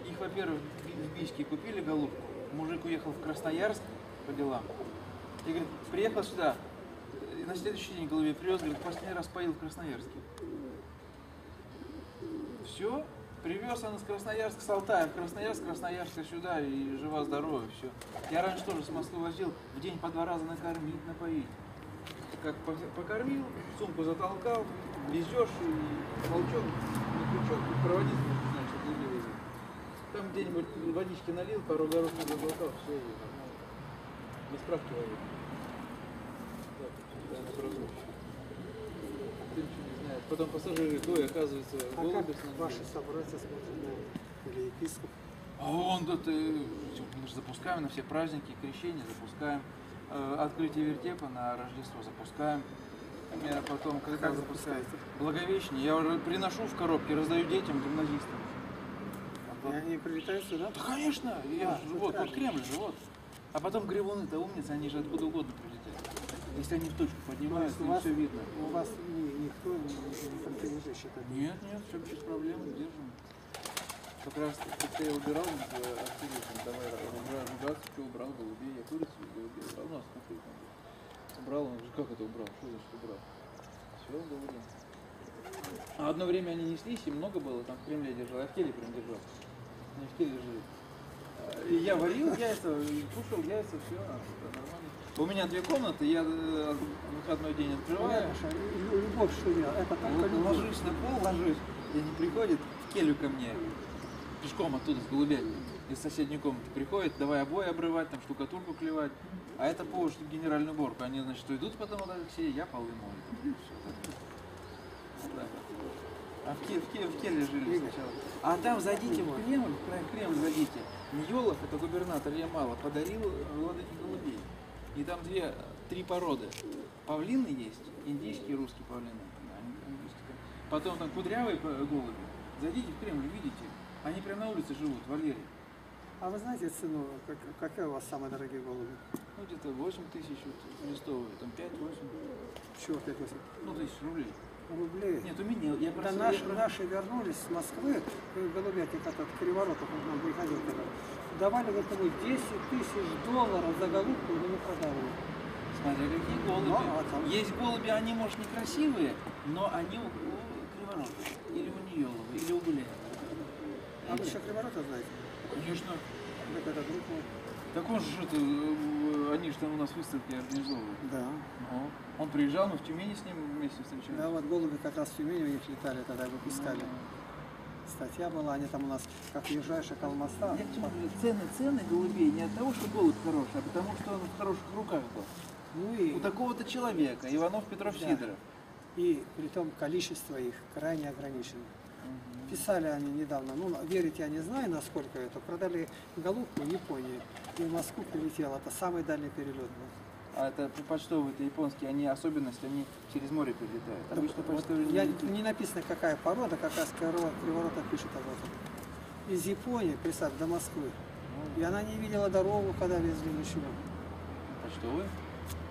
Их, во-первых, в Бийске купили голубку, мужик уехал в Красноярск по делам. И говорит, приехал сюда, и на следующий день голубей привез, говорит, последний раз поил в Красноярске. Все, привез он из Красноярска, с Алтая, в Красноярск, Красноярска сюда, и жива-здорова, все. Я раньше тоже с Москвы возил, в день по два раза накормить, напоить. Как покормил, сумку затолкал, везешь, и волчок, и крючок, и проводить, значит, не везет. Там где-нибудь водички налил, пару горошек затолкал, все, и без справки ловил. Так, да, ты ничего не знаешь. Потом пассажиры той, оказывается, а голубь. Ваши собратья смотрят, или епископ? А он тут, мы же запускаем на все праздники, крещение запускаем. Открытие вертепа на Рождество запускаем. Я потом, когда как запускаете? Благовещение. Я уже приношу в коробке, раздаю детям, гимназистам. И они прилетают сюда? Да, конечно! Я, а, вот, вот Кремль же, вот. А потом гривуны-то умницы, они же откуда угодно прилетят. Если они в точку поднимаются, то все видно. У вас ни, никто не, не, не считает? Нет, нет, все без проблем, держим. Как раз как-то я убирал, активистом, давай разбираться, что убрал, голубей, я курицу, голубей, убрал, ну, скупил там. Убрал, он говорит, как это убрал, что значит убрал? Все, голубей. А одно время они неслись, и много было, там в Кремле я держал, я в келе прям держал. Они в келе жили. И я варил яйца, кушал яйца, все, нормально. У меня две комнаты, я выходной день открываю. Любовь, что я, это так. Ложусь на пол, ложусь, и они приходят в келью ко мне. Пешком оттуда, с голубей, из соседней комнаты приходит, давай обои обрывать, там штукатурку клевать. А это повод, чтобы генеральную уборку. Они, значит, уйдут потом от Алексея, я полы мою. А в, Ки в, Ки в Киеве жили сначала. А там задите в Кремль, в Кремль задите. Ньолов, это губернатор Ямала, подарил владыке голубей. И там две, три породы. Павлины есть, индийские и русские павлины. Потом там кудрявые голуби. Зайдите в Кремль, видите. Они прямо на улице живут, Валерий. А вы знаете цену, как, какая у вас самые дорогие голуби? Ну где-то восемь тысяч вот, листовые, там пять-восемь. Чего пять-восемь? Ну тысяч рублей. Рублей? Нет, у меня. Я да наши, я... наши вернулись с Москвы, голубятник от Криворотов, он нам приходил тогда. Давали вот ему десять тысяч долларов за голубку, но не продавали. Смотри, какие голуби. А, а есть голуби, они, может, некрасивые, но они у, у Криворотов, или у Ниелова, или у Гуляева. А вы еще Криворота знаете? Конечно. Так это друг мой. Так он же что-то, они же там у нас выставки организовывают. Да. Но. Он приезжал, мы в Тюмени с ним вместе встречались. Да, вот голуби как раз в Тюмени у них летали, тогда его пускали. А-а-а. Статья была, они там у нас, как уезжаешь, около моста. Я к чему говорю, цены, цены голубей не от того, что голубь хороший, а потому что он в хороших руках был. Ну и... У такого-то человека, Иванов, Петров, да. Сидоров. И при том количество их крайне ограничено. Писали они недавно, ну, верить я не знаю, насколько это, продали голубку в Японии, и в Москву прилетело, это самый дальний перелет был. А это почтовые, это японские, они особенность, они через море прилетают. Да, обычно вот почтовые... Я, не написано, какая порода, как раз Криворота пишет об этом. Из Японии, представь, до Москвы, и она не видела дорогу, когда везли, ничего. Почтовые?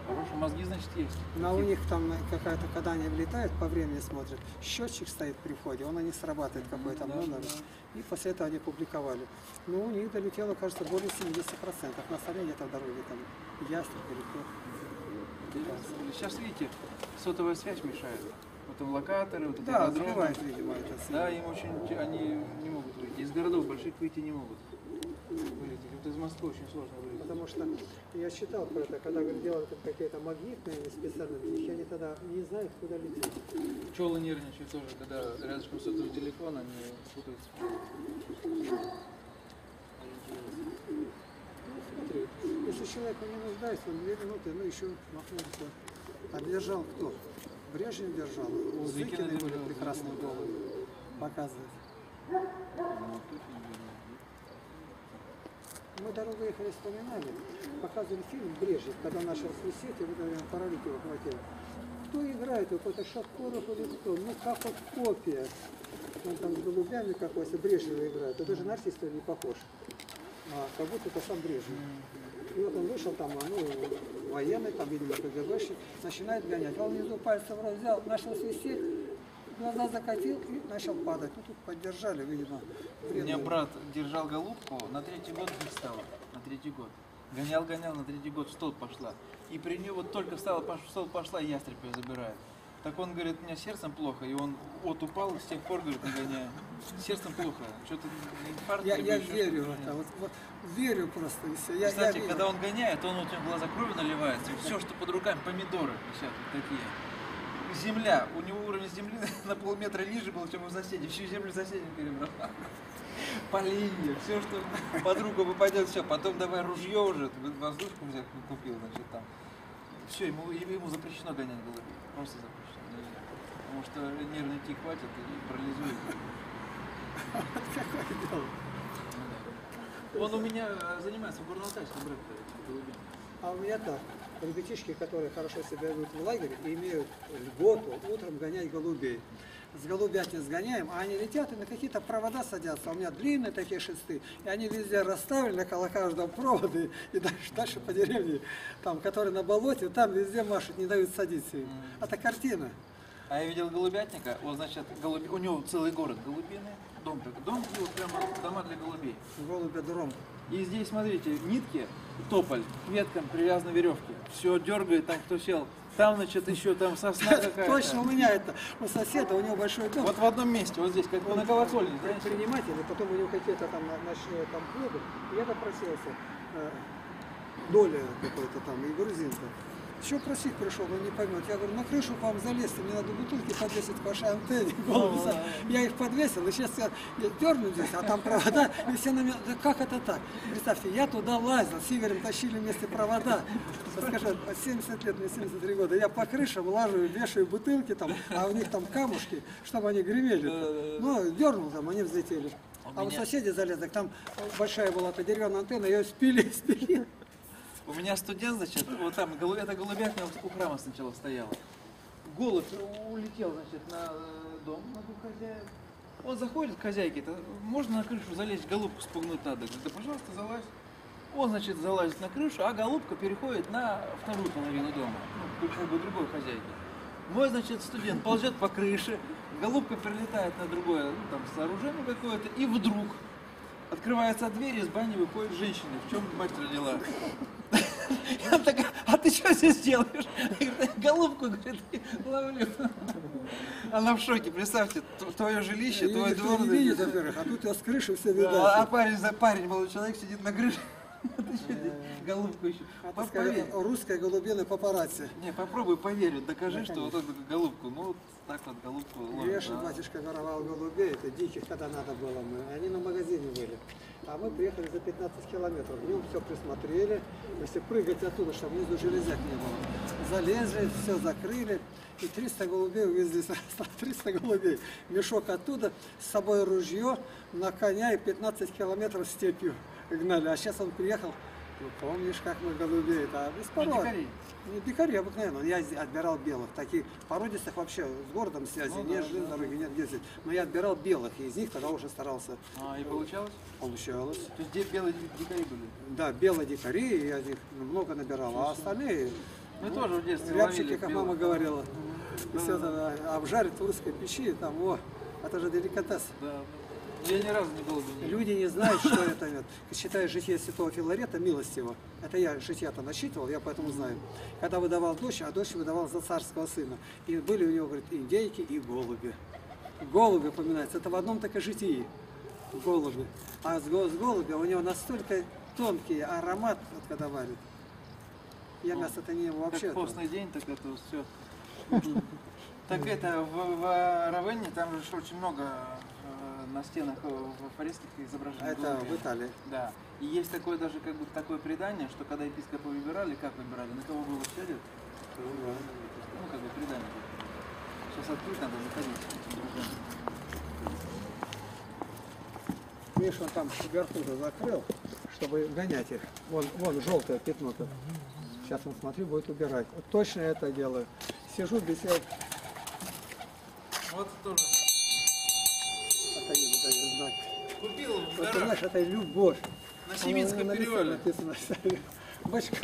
Хорошие мозги, значит, есть. Но у них там какая-то, когда они влетают, по времени смотрят, счетчик стоит при входе, он они срабатывает какой-то mm-hmm, номер, да. И после этого они публиковали. Ну, у них долетело, кажется, более семидесяти процентов. На столе нет в дороге, там, ястреб или кто. Сейчас, видите, сотовая связь мешает. Вот там локаторы, вот это адрон. Да, сбивает, видимо, это. Да, им очень, они не могут выйти. Из городов больших выйти не могут. Из Москвы очень сложно выйти. Потому что я считал про это, когда делали какие-то магнитные специальные вещи, они тогда не знают, куда лететь. Пчелы нервничают тоже, когда рядышком сотовый телефон, они путаются. Ну, смотри, если человек не нуждается, он две минуты, ну еще махнулся. А держал кто? Брежнев держал, у Зыкина были прекрасные головы. Показывает. Мы дорогу ехали, вспоминали, показывали фильм «Брежнев», когда начал свисеть, и вот паралитик его хватило. Кто играет, какой-то Шапкоров или кто? Ну, как вот копия. он там с голубями какой-то, Брежнева играет, это же на артиста не похож, а как будто это сам Брежнев. И вот он вышел там, ну, военный, там, видимо, КГБщик, начинает гонять. Он внизу пальцем в рот взял, начал свистеть, глаза закатил и начал падать. Ну, тут поддержали, видимо. Вредные. У меня брат держал голубку, на третий год не встала, на третий год. Гонял, гонял, на третий год в стол пошла. И при нее вот только встала, в стол пошла, ястреб ее забирает. Так он говорит, у меня сердцем плохо, и он вот упал, с тех пор, говорит, нагоняю. Сердцем плохо, что-то инфаркт. Я, я верю в это, вот, вот верю просто. Я, Кстати, я верю. Когда он гоняет, он, у него глаза кровью наливается, и все, что под руками, помидоры висят, вот такие. Земля, у него уровень земли на полметра ниже был, чем у соседей, всю землю соседей перебрал. По линии, все, что под руку попадет, все, потом давай ружье уже, воздушку взять купил, значит, там. Все, ему, ему запрещено гонять голубей, просто запрещено, нельзя. Потому что нервный тик хватит и парализует. Какое дело? Он у меня занимается в горно-алтайском голубями. А у меня так, ребятишки, которые хорошо себя ведут в лагере, имеют льготу утром гонять голубей. С голубятни сгоняем, а они летят и на какие-то провода садятся. У меня длинные такие шесты, и они везде расставлены, около каждого провода, и дальше, дальше по деревне, там, которые на болоте, там везде машут, не дают садиться им. Mm. Это картина. А я видел голубятника, он, значит, голубь... у него целый город голубины, дом, дом вот прямо дома для голубей. Голубя-дром. И здесь, смотрите, нитки, тополь, к веткам привязаны веревки, все дергает, там кто сел. Там, значит, еще там сосна какая-то. Точно у меня это. У соседа, у него большой дом. Вот в одном месте, вот здесь, как он на колокольне. Предприниматель, и потом у него какие-то там ночные там клубы. Я допросился, э, доля какой-то там, и грузинка. Еще просить пришел, он не поймет. Я говорю, на крышу к вам залезть, мне надо бутылки подвесить по шантене. Я их подвесил, и сейчас я дерну здесь, а там провода, и все на меня, да как это так? Представьте, я туда лазил, с Игорем тащили вместе провода. Скажи, семьдесят лет, мне семьдесят три года, я по крышам лажу, вешаю бутылки там, а у них там камушки, чтобы они гремели. Ну, дернул там, они взлетели. А у соседей залезок, там большая была эта деревянная антенна, ее спили, спили. У меня студент, значит, вот там, эта голубятня у храма сначала стояла. Голубь улетел, значит, на дом, на двух хозяев. Он заходит к хозяйке, можно на крышу залезть, голубку спугнуть надо. Говорит, да пожалуйста, залазь. Он, значит, залазит на крышу, а голубка переходит на вторую половину дома, ну, к другой хозяйке. Мой, значит, студент ползет по крыше, голубка прилетает на другое, ну, там, сооружение какое-то, и вдруг... Открывается дверь, из бани выходит женщина, в чем мать родила. Она такая, а ты что здесь делаешь? Голубку, говорит, ловлю. Она в шоке, представьте, твое жилище, твой двор. Не видит, во-первых, а тут у вас крыша все видать. А парень за парень, молодой человек сидит на крыше. Голубку еще. Русская голубиная папарацци. Не, попробуй поверить, докажи, что вот эту голубку. Ну, так вот голубку ловит. Леша, батюшка, воровал голубей, это диких, когда надо было. Они на магазине были. А мы приехали за пятнадцать километров. Днем все присмотрели. Если прыгать оттуда, чтобы внизу железяк не было. Залезли, все закрыли. И триста голубей увезли. триста голубей. Мешок оттуда, с собой ружье, на коня и пятнадцать километров степью гнали. А сейчас он приехал, ну, помнишь, как мы голубей, это из пород. Дикари. Не дикари, обыкновенно. Я отбирал белых. Таких породистых вообще с городом связи, ну, нет, да, жизнь, да, дороги, нет, десять. Но я отбирал белых, и из них тогда уже старался. А, и получалось? Получалось. То есть, где белые дикари были? Да, белые дикари, и я их много набирал, а остальные... Мы ну, тоже в детстве рябчики, как белых. Мама говорила. Да, и все да. Это обжарит в русской печи, там, о, это же деликатес. Да. Я ни разу не был бы. Люди не знают, что это. Считая житие святого Филарета, милостиво. Это я жития-то насчитывал, я поэтому знаю. Когда выдавал дочь, а дочь выдавал за царского сына. И были у него, говорит, индейки и голуби. Голуби упоминаются. Это в одном так и житии. Голуби. А с голубя у него настолько тонкий аромат, вот, когда варит. Я ну, мясо-то не ем вообще. Как постный день, так это все. Так это, в Равенне там же очень много... на стенах фарисских изображений. Это голубей. В Италии. Да. И есть такое даже как бы такое предание, что когда епископа выбирали, как выбирали, на кого было все лет? Ну как бы предание. Сейчас открыть надо, заходить. Видишь, он там горку-то закрыл, чтобы гонять их. Вон, вон желтое пятно-то. Сейчас он, смотри, будет убирать. Вот точно это делаю. Сижу, беседу. Вот тоже. Вот, знаешь, это любовь. На Семинском ну, перевале. Написано, написано. Бачка,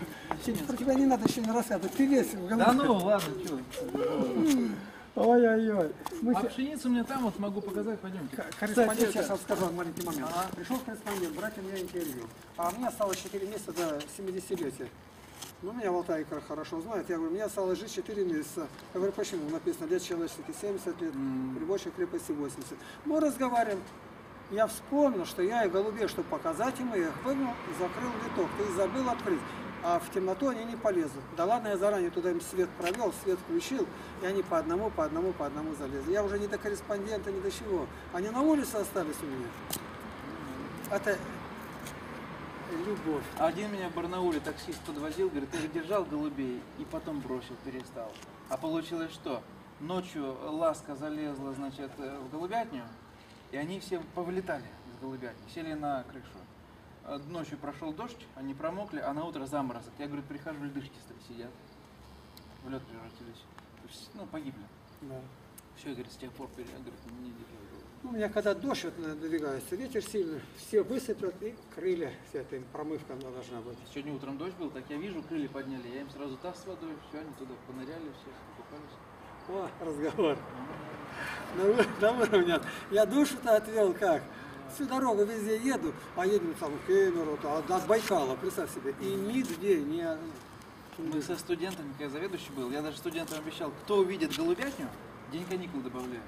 про тебя не надо еще не рассказывать, ты весь в голове. Да ну, ладно, что. Ой-ой-ой. А с... пшеницу мне там вот могу показать, пойдемте. Корреспондент, сейчас расскажу маленький момент. А -а. Пришел корреспондент, брать у меня интервью. А у меня осталось четыре месяца до семидесятилетия. Ну, меня в Алтае хорошо знает. Я говорю, у меня осталось жить четыре месяца. Я говорю, почему? Написано, лет человеческих семьдесят лет, mm. рабочей крепости восемьдесят. Мы разговариваем. Я вспомнил, что я и голубей, чтобы показать ему, я их выгнал и закрыл литок. Ты забыл открыть. А в темноту они не полезут. Да ладно, я заранее туда им свет провел, свет включил, и они по одному, по одному, по одному залезли. Я уже не до корреспондента, не до чего. Они на улице остались у меня. Это любовь. Один меня в Барнауле таксист подвозил, говорит, я держал голубей и потом бросил, перестал. А получилось что? Ночью ласка залезла, значит, в голубятню, и они все повылетали с голубятни, сели на крышу. Ночью прошел дождь, они промокли, а на утро заморозок. Я говорю, прихожу, льдышки сидят, в лед превратились, ну погибли. Да. Все, я говорю, с тех пор я, говорю, не делаю. Ну, у меня когда дождь вот надвигается, ветер сильный, все высыпят и крылья, вся эта промывка она должна быть. Сегодня утром дождь был, так я вижу, крылья подняли, я им сразу таз с водой, все, они туда поныряли, все, покупались. О, разговор. На уровне. Я душу-то отвел как? Всю дорогу везде еду, а едем там в Кемеру, от Байкала, представь себе. И нигде не... Мы со студентами, когда заведующий был, я даже студентам обещал, кто увидит голубятню, день каникул добавляю.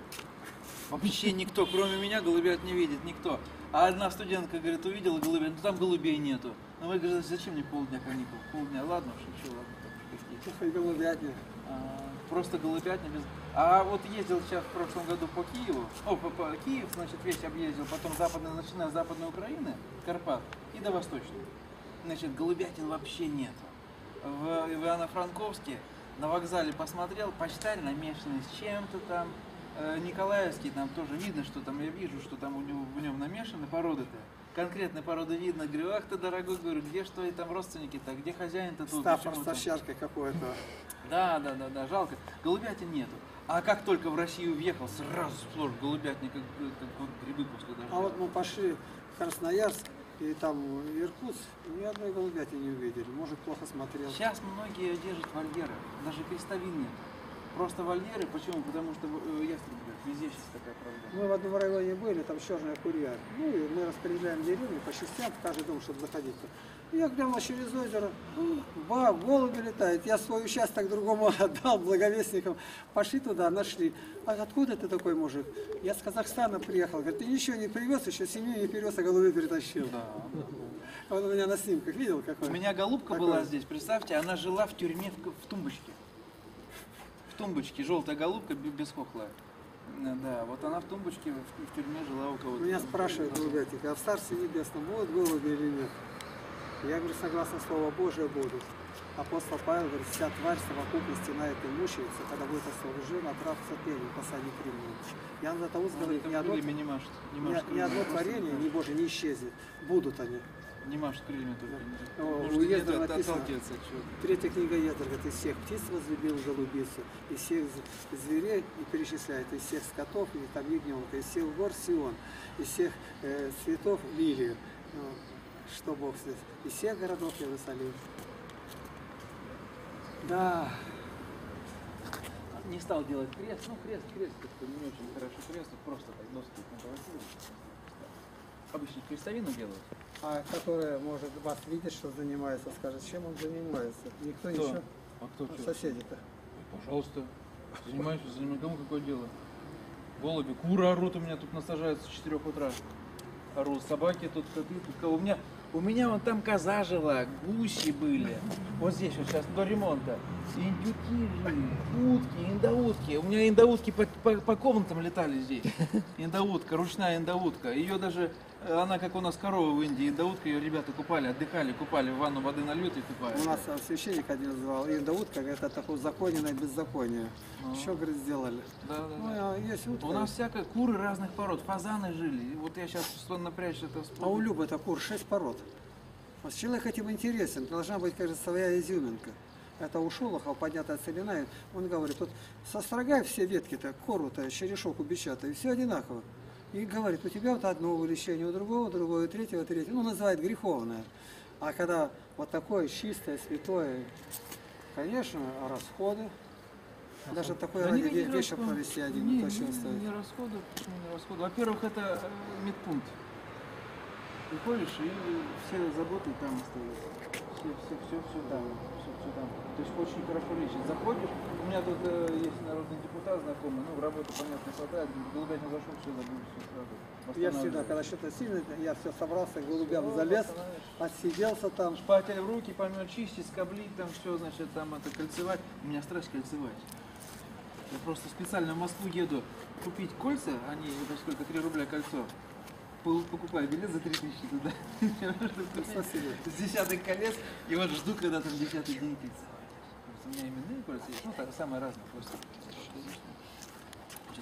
Вообще никто, кроме меня, голубят не видит, никто. А одна студентка, говорит, увидела голубятню, ну там голубей нету. Ну мы говорим, зачем мне полдня каникул? Полдня, ладно, шучу, ладно. Тихо, голубятня. Просто голубятня без... А вот ездил сейчас в прошлом году по Киеву, о, по, по Киев, значит, весь объездил, потом западный, начиная с западной Украины, Карпат, и до восточной. Значит, голубятин вообще нет. В, в Ивано-Франковске на вокзале посмотрел, почтарь намешанный с чем-то там, э, Николаевский, там тоже видно, что там, я вижу, что там у него, в нем намешаны породы-то. Конкретной породы видно, говорю, ах ты, дорогой, говорю, где что и там родственники-то, где хозяин-то тут? Стаффор с овчаркой какой-то. Да, да, да, да, жалко. Голубятин нету. А как только в Россию въехал, сразу сплошь голубятни, как, как вот грибы после дождя. А вот мы пошли в Красноярск и там Иркутск, ни одной голубятни не увидели, может, плохо смотрел. Сейчас многие держат вольеры, даже крестовин нет. Просто вольеры, почему? Потому что э, ястребы, везде сейчас такая проблема. Мы в одном районе были, там черная курья. Ну и мы распределяем деревни по частям, каждый дом, чтобы заходить. И я глянул через озеро, ба, голуби летают. Я свой участок другому отдал, благовестникам. Пошли туда, нашли. А откуда ты такой мужик? Я с Казахстана приехал. Говорит, ты ничего не привез, еще семью не привез, а голубей перетащил. Да. Он у меня на снимках видел какой. У меня голубка такой была здесь, представьте, она жила в тюрьме в, в тумбочке. Тумбочки, желтая голубка без хохла. Да, вот она в тумбочке в, в тюрьме жила у кого-то. Меня спрашивают голубятник, а в Царстве Небесном будут голуби или нет? Я говорю, согласно Слову Божию будут. Апостол Павел говорит, вся тварь совокупности на это мучается, когда будет освобожден от рабства пения, посади Кремлю. Ян Златоуст говорит, ни одно, не машет, не машет ни, ни одно творение, ни Боже, не исчезнет. Будут они. Не машут крыльями только. Да. О, у Ездра написано, третья книга Ездра, говорит, из всех птиц возлюбил голубицу, из всех зверей, и перечисляет, из всех скотов, и там ягненка, из всех гор Сион, из всех э, цветов лилию, что Бог здесь, из всех городов Иерусалим. Да. Не стал делать крест, ну крест, крест, как-то не очень хорошо крест, просто так носит, не повозил. Обычно крестовину делают. А которая, может, вас видит, что занимается, скажет, чем он занимается. Никто кто? Ничего. А кто? Ну, соседи-то. Пожалуйста. Занимаюсь, занимаюсь. Кому какое дело? Голуби. Куры орут у меня тут насажаются с четырёх утра. Орут. Собаки тут, коты тут. Кого? У меня, у меня вон там коза жила, гуси были. Вот здесь вот сейчас до ремонта. Индюки жили, утки, индоутки. У меня индоутки по, по, по комнатам летали здесь. Индоутка, ручная индоутка. Ее даже... Она, как у нас корова в Индии, индоутка, ее ребята купали, отдыхали, купали, в ванну воды нальют и купали. У нас священник один называл индоутка, это такое узаконенное беззаконие. А -а -а. Что, говорит, сделали? Да, да, ну, да. А есть утка. У нас всякая, куры разных пород, фазаны жили. Вот я сейчас что напрячь это вспомнил. А у Любы это кур шесть пород. Человек этим интересен, должна быть, кажется, своя изюминка. Это у Шолохова, поднятая целина, он говорит, вот сострогай все ветки-то, кору-то, черешок, убичата, и все одинаково. и говорит, у тебя вот одно увлечение, у другого, другое, у третьего, третьего. Ну, называет греховное. А когда вот такое чистое, святое, конечно, расходы. Даже такой ради вещи провести один не, точно не, стоит. Не расходы, почему не расходы? Во-первых, это медпункт. Приходишь, и все заботы там стоят. Все, все, все, все там. Все, все там. То есть очень хорошо лечит. Заходишь, у меня тут э, есть народный депутат знакомый, ну, работы, понятно, хватает, голубя не зашел, все забыл, все сразу. Я всегда, когда что-то сильное, я все собрался, голубям залез, отсиделся там. Шпатель в руки, помет чистить, скоблить, там все, значит, там это кольцевать. У меня страшно кольцевать. Я просто специально в Москву еду купить кольца, они, это сколько, три рубля кольцо. Покупаю билет за три тысячи туда, с десяток колец, и вот жду, когда там десятый день пицца. У меня именные кольца есть, ну, самые разные просто.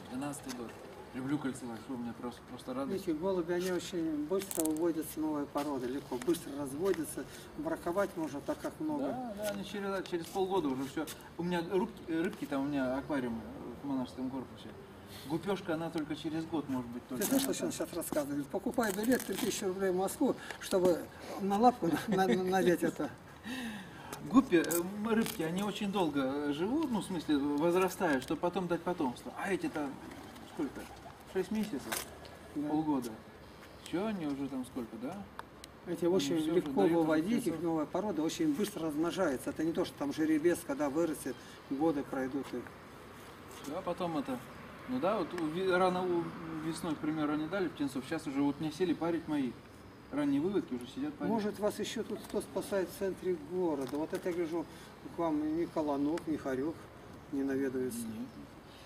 двенадцатый год. Люблю кольцевать, у меня просто, просто радость. Видите, голуби, они очень быстро выводятся, новая порода, легко, быстро разводятся, браковать можно так, как много. Да, да, они через, через полгода уже все. У меня рыбки, рыбки там, у меня аквариум в монашеском корпусе. Гупешка, она только через год, может быть, только... Ты знаешь, что он сейчас рассказывает? Покупай билет три тысячи рублей в Москву, чтобы на лапку надеть это. Гуппи, рыбки, они очень долго живут, ну, в смысле, возрастают, чтобы потом дать потомство. А эти-то сколько? шесть месяцев? Да. Полгода. Все, они уже там сколько, да? Эти очень легко выводить, их новая порода очень быстро размножается. Это не то, что там жеребец, когда вырастет, годы пройдут. И... Да, потом это... Ну да, вот рано весной, к примеру, они дали птенцов, сейчас уже вот не сели парить мои. Ранние выводки уже сидят парить. Может, вас еще тут кто спасает в центре города? Вот это я вижу, к вам ни Колонок, ни Хорек не наведаются. Нет.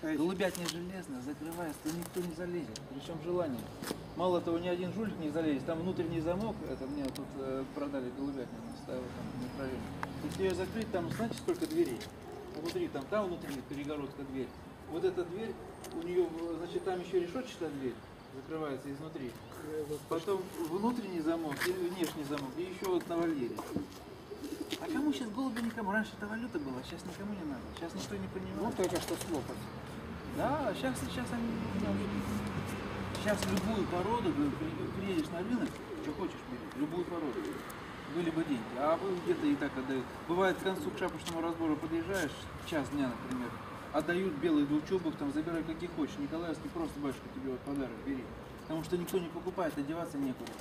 А голубят не железно, закрывается, никто не залезет, причем желание. Мало того, ни один жулик не залезет, там внутренний замок, это мне тут э, продали голубятню, ставил там неправильно. Если ее закрыть, там знаете сколько дверей? Внутри, там, там внутри перегородка, дверь. Вот эта дверь, у нее, значит, там еще решетчатая дверь закрывается изнутри. Потом внутренний замок и внешний замок, и еще вот на вольере. А кому сейчас голуби никому? Раньше это валюта была, сейчас никому не надо. Сейчас никто не понимает. Ну, только что слопать. Да, сейчас, сейчас они... Сейчас любую породу, приедешь на рынок, что хочешь бери, любую породу. Были бы деньги, а вы где-то и так отдают. Бывает, к концу к шапочному разбору подъезжаешь, час дня, например, отдают белый двухчубок, там забирай какие хочешь. Николаевский просто, батюшка, тебе вот подарок бери. Потому что никто не покупает, одеваться некуда.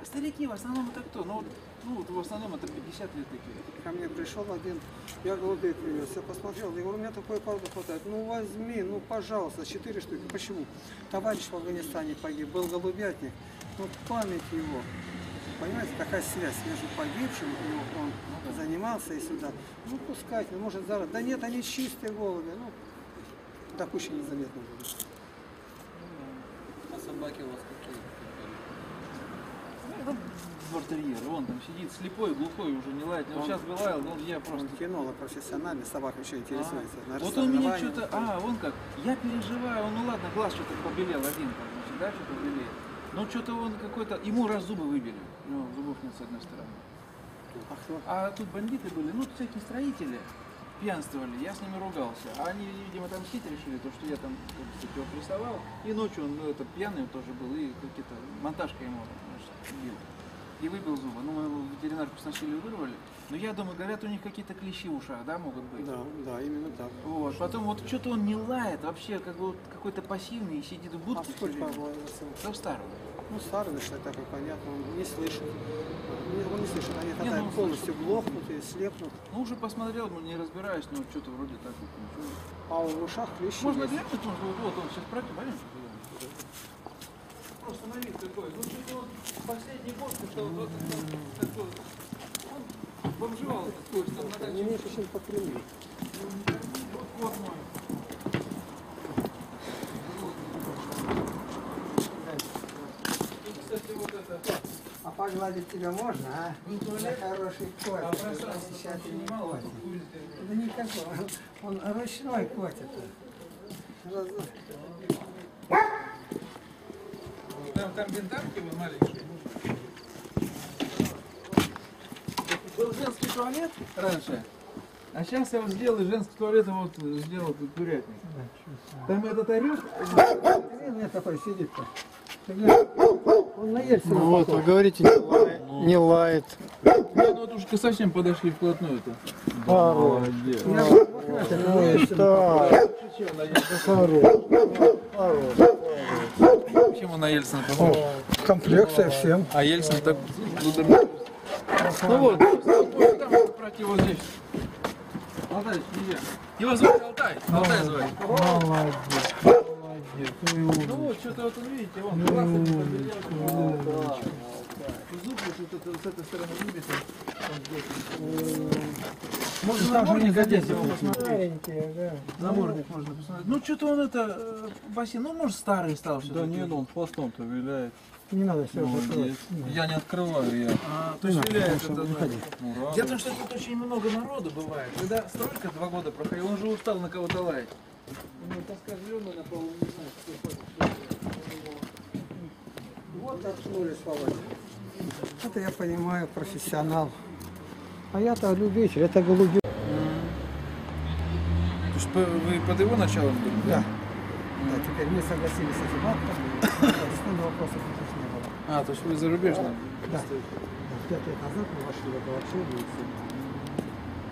А старики в основном это кто? Ну вот, ну, вот в основном это пятьдесят лет такие. Ко мне пришел один, я голубей привез, я посмотрел, и у меня такой породы хватает. Ну возьми, ну пожалуйста, четыре штуки. Почему? Товарищ в Афганистане погиб, был голубятник, ну память его. Понимаете, какая связь между погибшим и его, он ну, занимался и сюда. Ну, пускать, ну, может, зараз. Да нет, они чистые голуби. Ну, так еще незаметно будет. А собаки у вас какие? Ну, бортерьер, он там сидит слепой, глухой, уже не лает. Он, он сейчас бы лаял, но я просто... кинолог профессиональный, собак еще интересуется. А, вот он меня что-то... А, он как? Я переживаю, ну ладно, глаз что-то побелел один, там, значит, да, что-то побелеет. Ну что-то он какой-то... Ему раз зубы выбили. Ну, зубов нет с одной стороны. А, кто? А тут бандиты были, ну, всякие строители пьянствовали, я с ними ругался. А они, видимо, там хит решили, то, что я там, кстати, его прессовал. И ночью он, ну, это, пьяный тоже был, и какие-то... Монтажка ему, значит, бил. И выбил зубы. Ну, мы его ветеринарку сносили, вырвали. Но я думаю, говорят, у них какие-то клещи в ушах, да, могут быть? Да, да, именно так. Вот, потом вот что-то он не лает, вообще, как бы, вот, какой-то пассивный, и сидит в будке. А сколько было? Да, старый. Ну, старый, значит, такой, понятно, он не слышит. Он не слышит, они тогда не, ну, полностью глохнут и слепнут. Ну, уже посмотрел, но не разбираюсь, но что-то вроде так. А в ушах клещи. Можно глянуть, вот он сейчас практик, понимаешь? Просто на вид такой. Ну, что-то вот последний год, что вот такой... Бомжевал такой, что на даче... Не меньше, чем по Кремлю. Вот кот мой. Тут, кстати, вот это... А погладить тебя можно, а? Это хороший кот. А просадку немало? Да никакого. Он ручной кот это. Там, там бинтарки вы маленькие. Был женский туалет раньше, А сейчас я вот сделаю женский туалет, вот сделал курятник. Там этот орёт, нет, такой сидит-то. Он наелся. Ну вот, вы говорите, не лает. Ну, не лает. Ну вот уж совсем подошли вплотную-то. Здорово. Ой, так. Почему на Ельцина похоже? Комплекция всем. А Ельцин так... Ну вот, пройти вот здесь. Алтай, нельзя. Его зовут Алтай. Алтай зовут. Молодец. Ну вот, что-то вот он, видите, он красный, поделял. Зубы вот с этой стороны выбиты. Можно намордник одеть его посмотреть. Намордник можно посмотреть. Ну что-то он это, Василий, ну может старый стал все-таки. Да нет, он хвостом-то виляет. Не надо все открывать. Я не открываю, я. А, то есть виляет это. Дело в том, что тут очень много народу бывает. Когда стройка два года проходила, он же устал на кого-то лаять. Ну, таскать зеленый на полу, не знаю, что хватит. Вот так шнули слова. Это я понимаю, профессионал. А я-то любитель, это голубей. То есть вы под его началом были? Да. Да, да, теперь мы согласились с этим актом, но вопросов никаких не было. А, то есть вы зарубежные? Да. Да. Пять лет назад мы вошли в это вообще.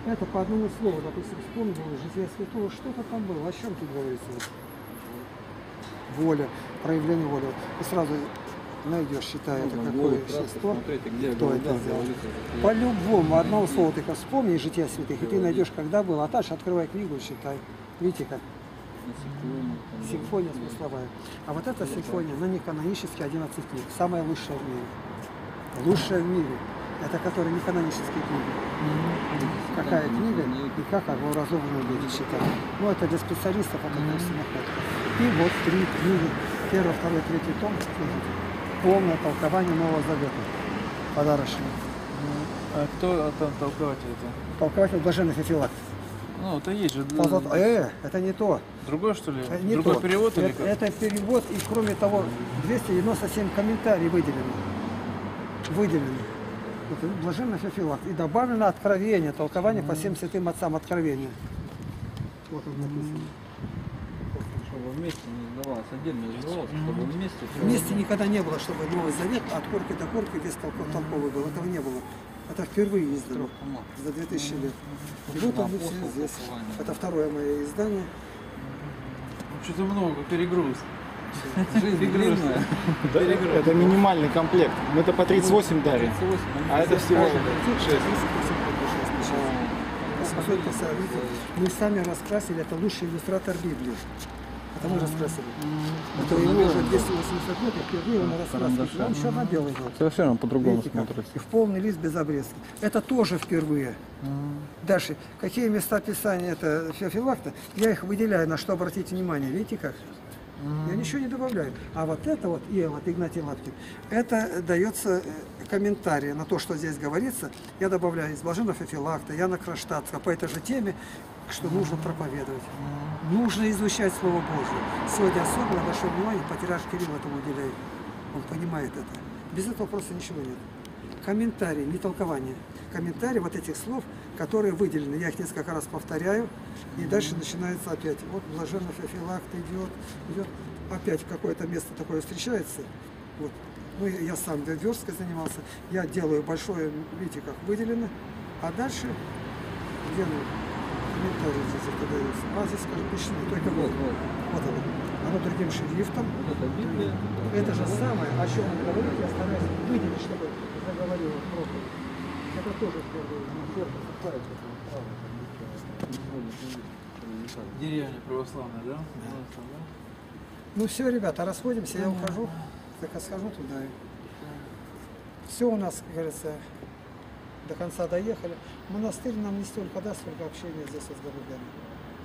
Это по одному слову, допустим, вспомнил жития святого, что-то там было, о чем тут говорится? Воля, проявление воли. Ты сразу найдешь, считая, ну, это какое вещество, кто это сделал. По-любому, одного слова ты вспомни, жития святых, и ты найдешь, когда было. А дальше открывай книгу и считай. Видите как? Симфония смысловая. А вот эта симфония, на них канонически одиннадцать книг. Самая лучшая в мире. Лучшая в мире. Это которые не канонические книги. Mm-hmm. Какая mm-hmm. книга и как образованную будет считать. Ну, это для специалистов, а потом все находится. И вот три книги. Первый, второй, третий том. Полное толкование Нового Завета. Подарочное. Mm-hmm. А кто а там толкователь это? Толкователь Блаженный Феофилакт. Ну, это есть же. Позад... Э, это не то. Другой, что ли? Не Другой то. перевод это, или как? Это перевод, и кроме того, двести девяносто семь комментариев выделены. Выделены. Это Блаженный Феофилакт. И добавлено откровение, толкование по всем святым отцам откровения. Вот он написано. Чтобы вместе не сдавалось, отдельно сдавалось, чтобы вместе... Вместе никогда не было, чтобы Новый Завет от корки до корки весь толковый был. Этого не было. Это впервые издано за две тысячи лет. И вот они все здесь. Это второе мое издание. Что-то много, перегруз. Жизнь длинная. Это минимальный комплект. Мы-то по тридцать восемь дарим. А это всего тридцать шесть. Мы сами раскрасили, это лучший иллюстратор Библии. Это мы раскрасили. Это его уже двести восемьдесят лет, и впервые он раскрасил. Он еще на белый был. Совершенно по-другому смотрится. И в полный лист без обрезки. Это тоже впервые. Дальше, какие места писания это Феофилакта, я их выделяю, на что обратите внимание. Видите как? Я ничего не добавляю. А вот это вот, и вот Игнатий Лапкин, это дается комментарий на то, что здесь говорится. Я добавляю из Блаженного Феофилакта, Яна Кронштадтского по этой же теме, что нужно проповедовать. Нужно изучать Слово Божье. Сегодня особенно большое внимание Патриарх Кирилл этому уделяет. Он понимает это. Без этого просто ничего нет. Комментарии, не толкование. Комментарии вот этих слов, которые выделены. Я их несколько раз повторяю. И дальше начинается опять. Вот Блаженный Феофилакт идет, идет. Опять какое-то место такое встречается. Вот. Ну, я сам версткой занимался. Я делаю большое, видите, как выделено. А дальше делаю комментарии здесь это дается. А здесь, скажем, пишите, только вот. Вот оно. Оно другим шрифтом. Вот это Библия. Это же самое, о чем вы говорите, я стараюсь выделить, чтобы заговорил просто. Это тоже деревня православная, да? Ну все, ребята, расходимся, я ухожу. Так я схожу туда. Все у нас, как говорится, до конца доехали. Монастырь нам не столько даст, сколько общение здесь вот с голубями.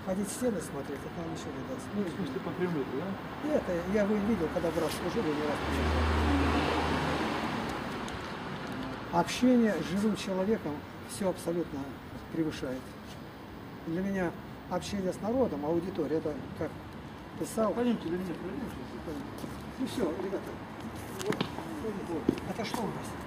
Ходить в стены смотреть, это нам ничего не даст. Ну, в смысле, по Кремлю, да? Нет, я вы видел, когда брат служил, я не раз приезжал. Общение с живым человеком все абсолютно превышает. Для меня общение с народом, аудитория, это как писал. Пойдемте, пойдемте, пойдемте. Ну все, ребята, это что у нас?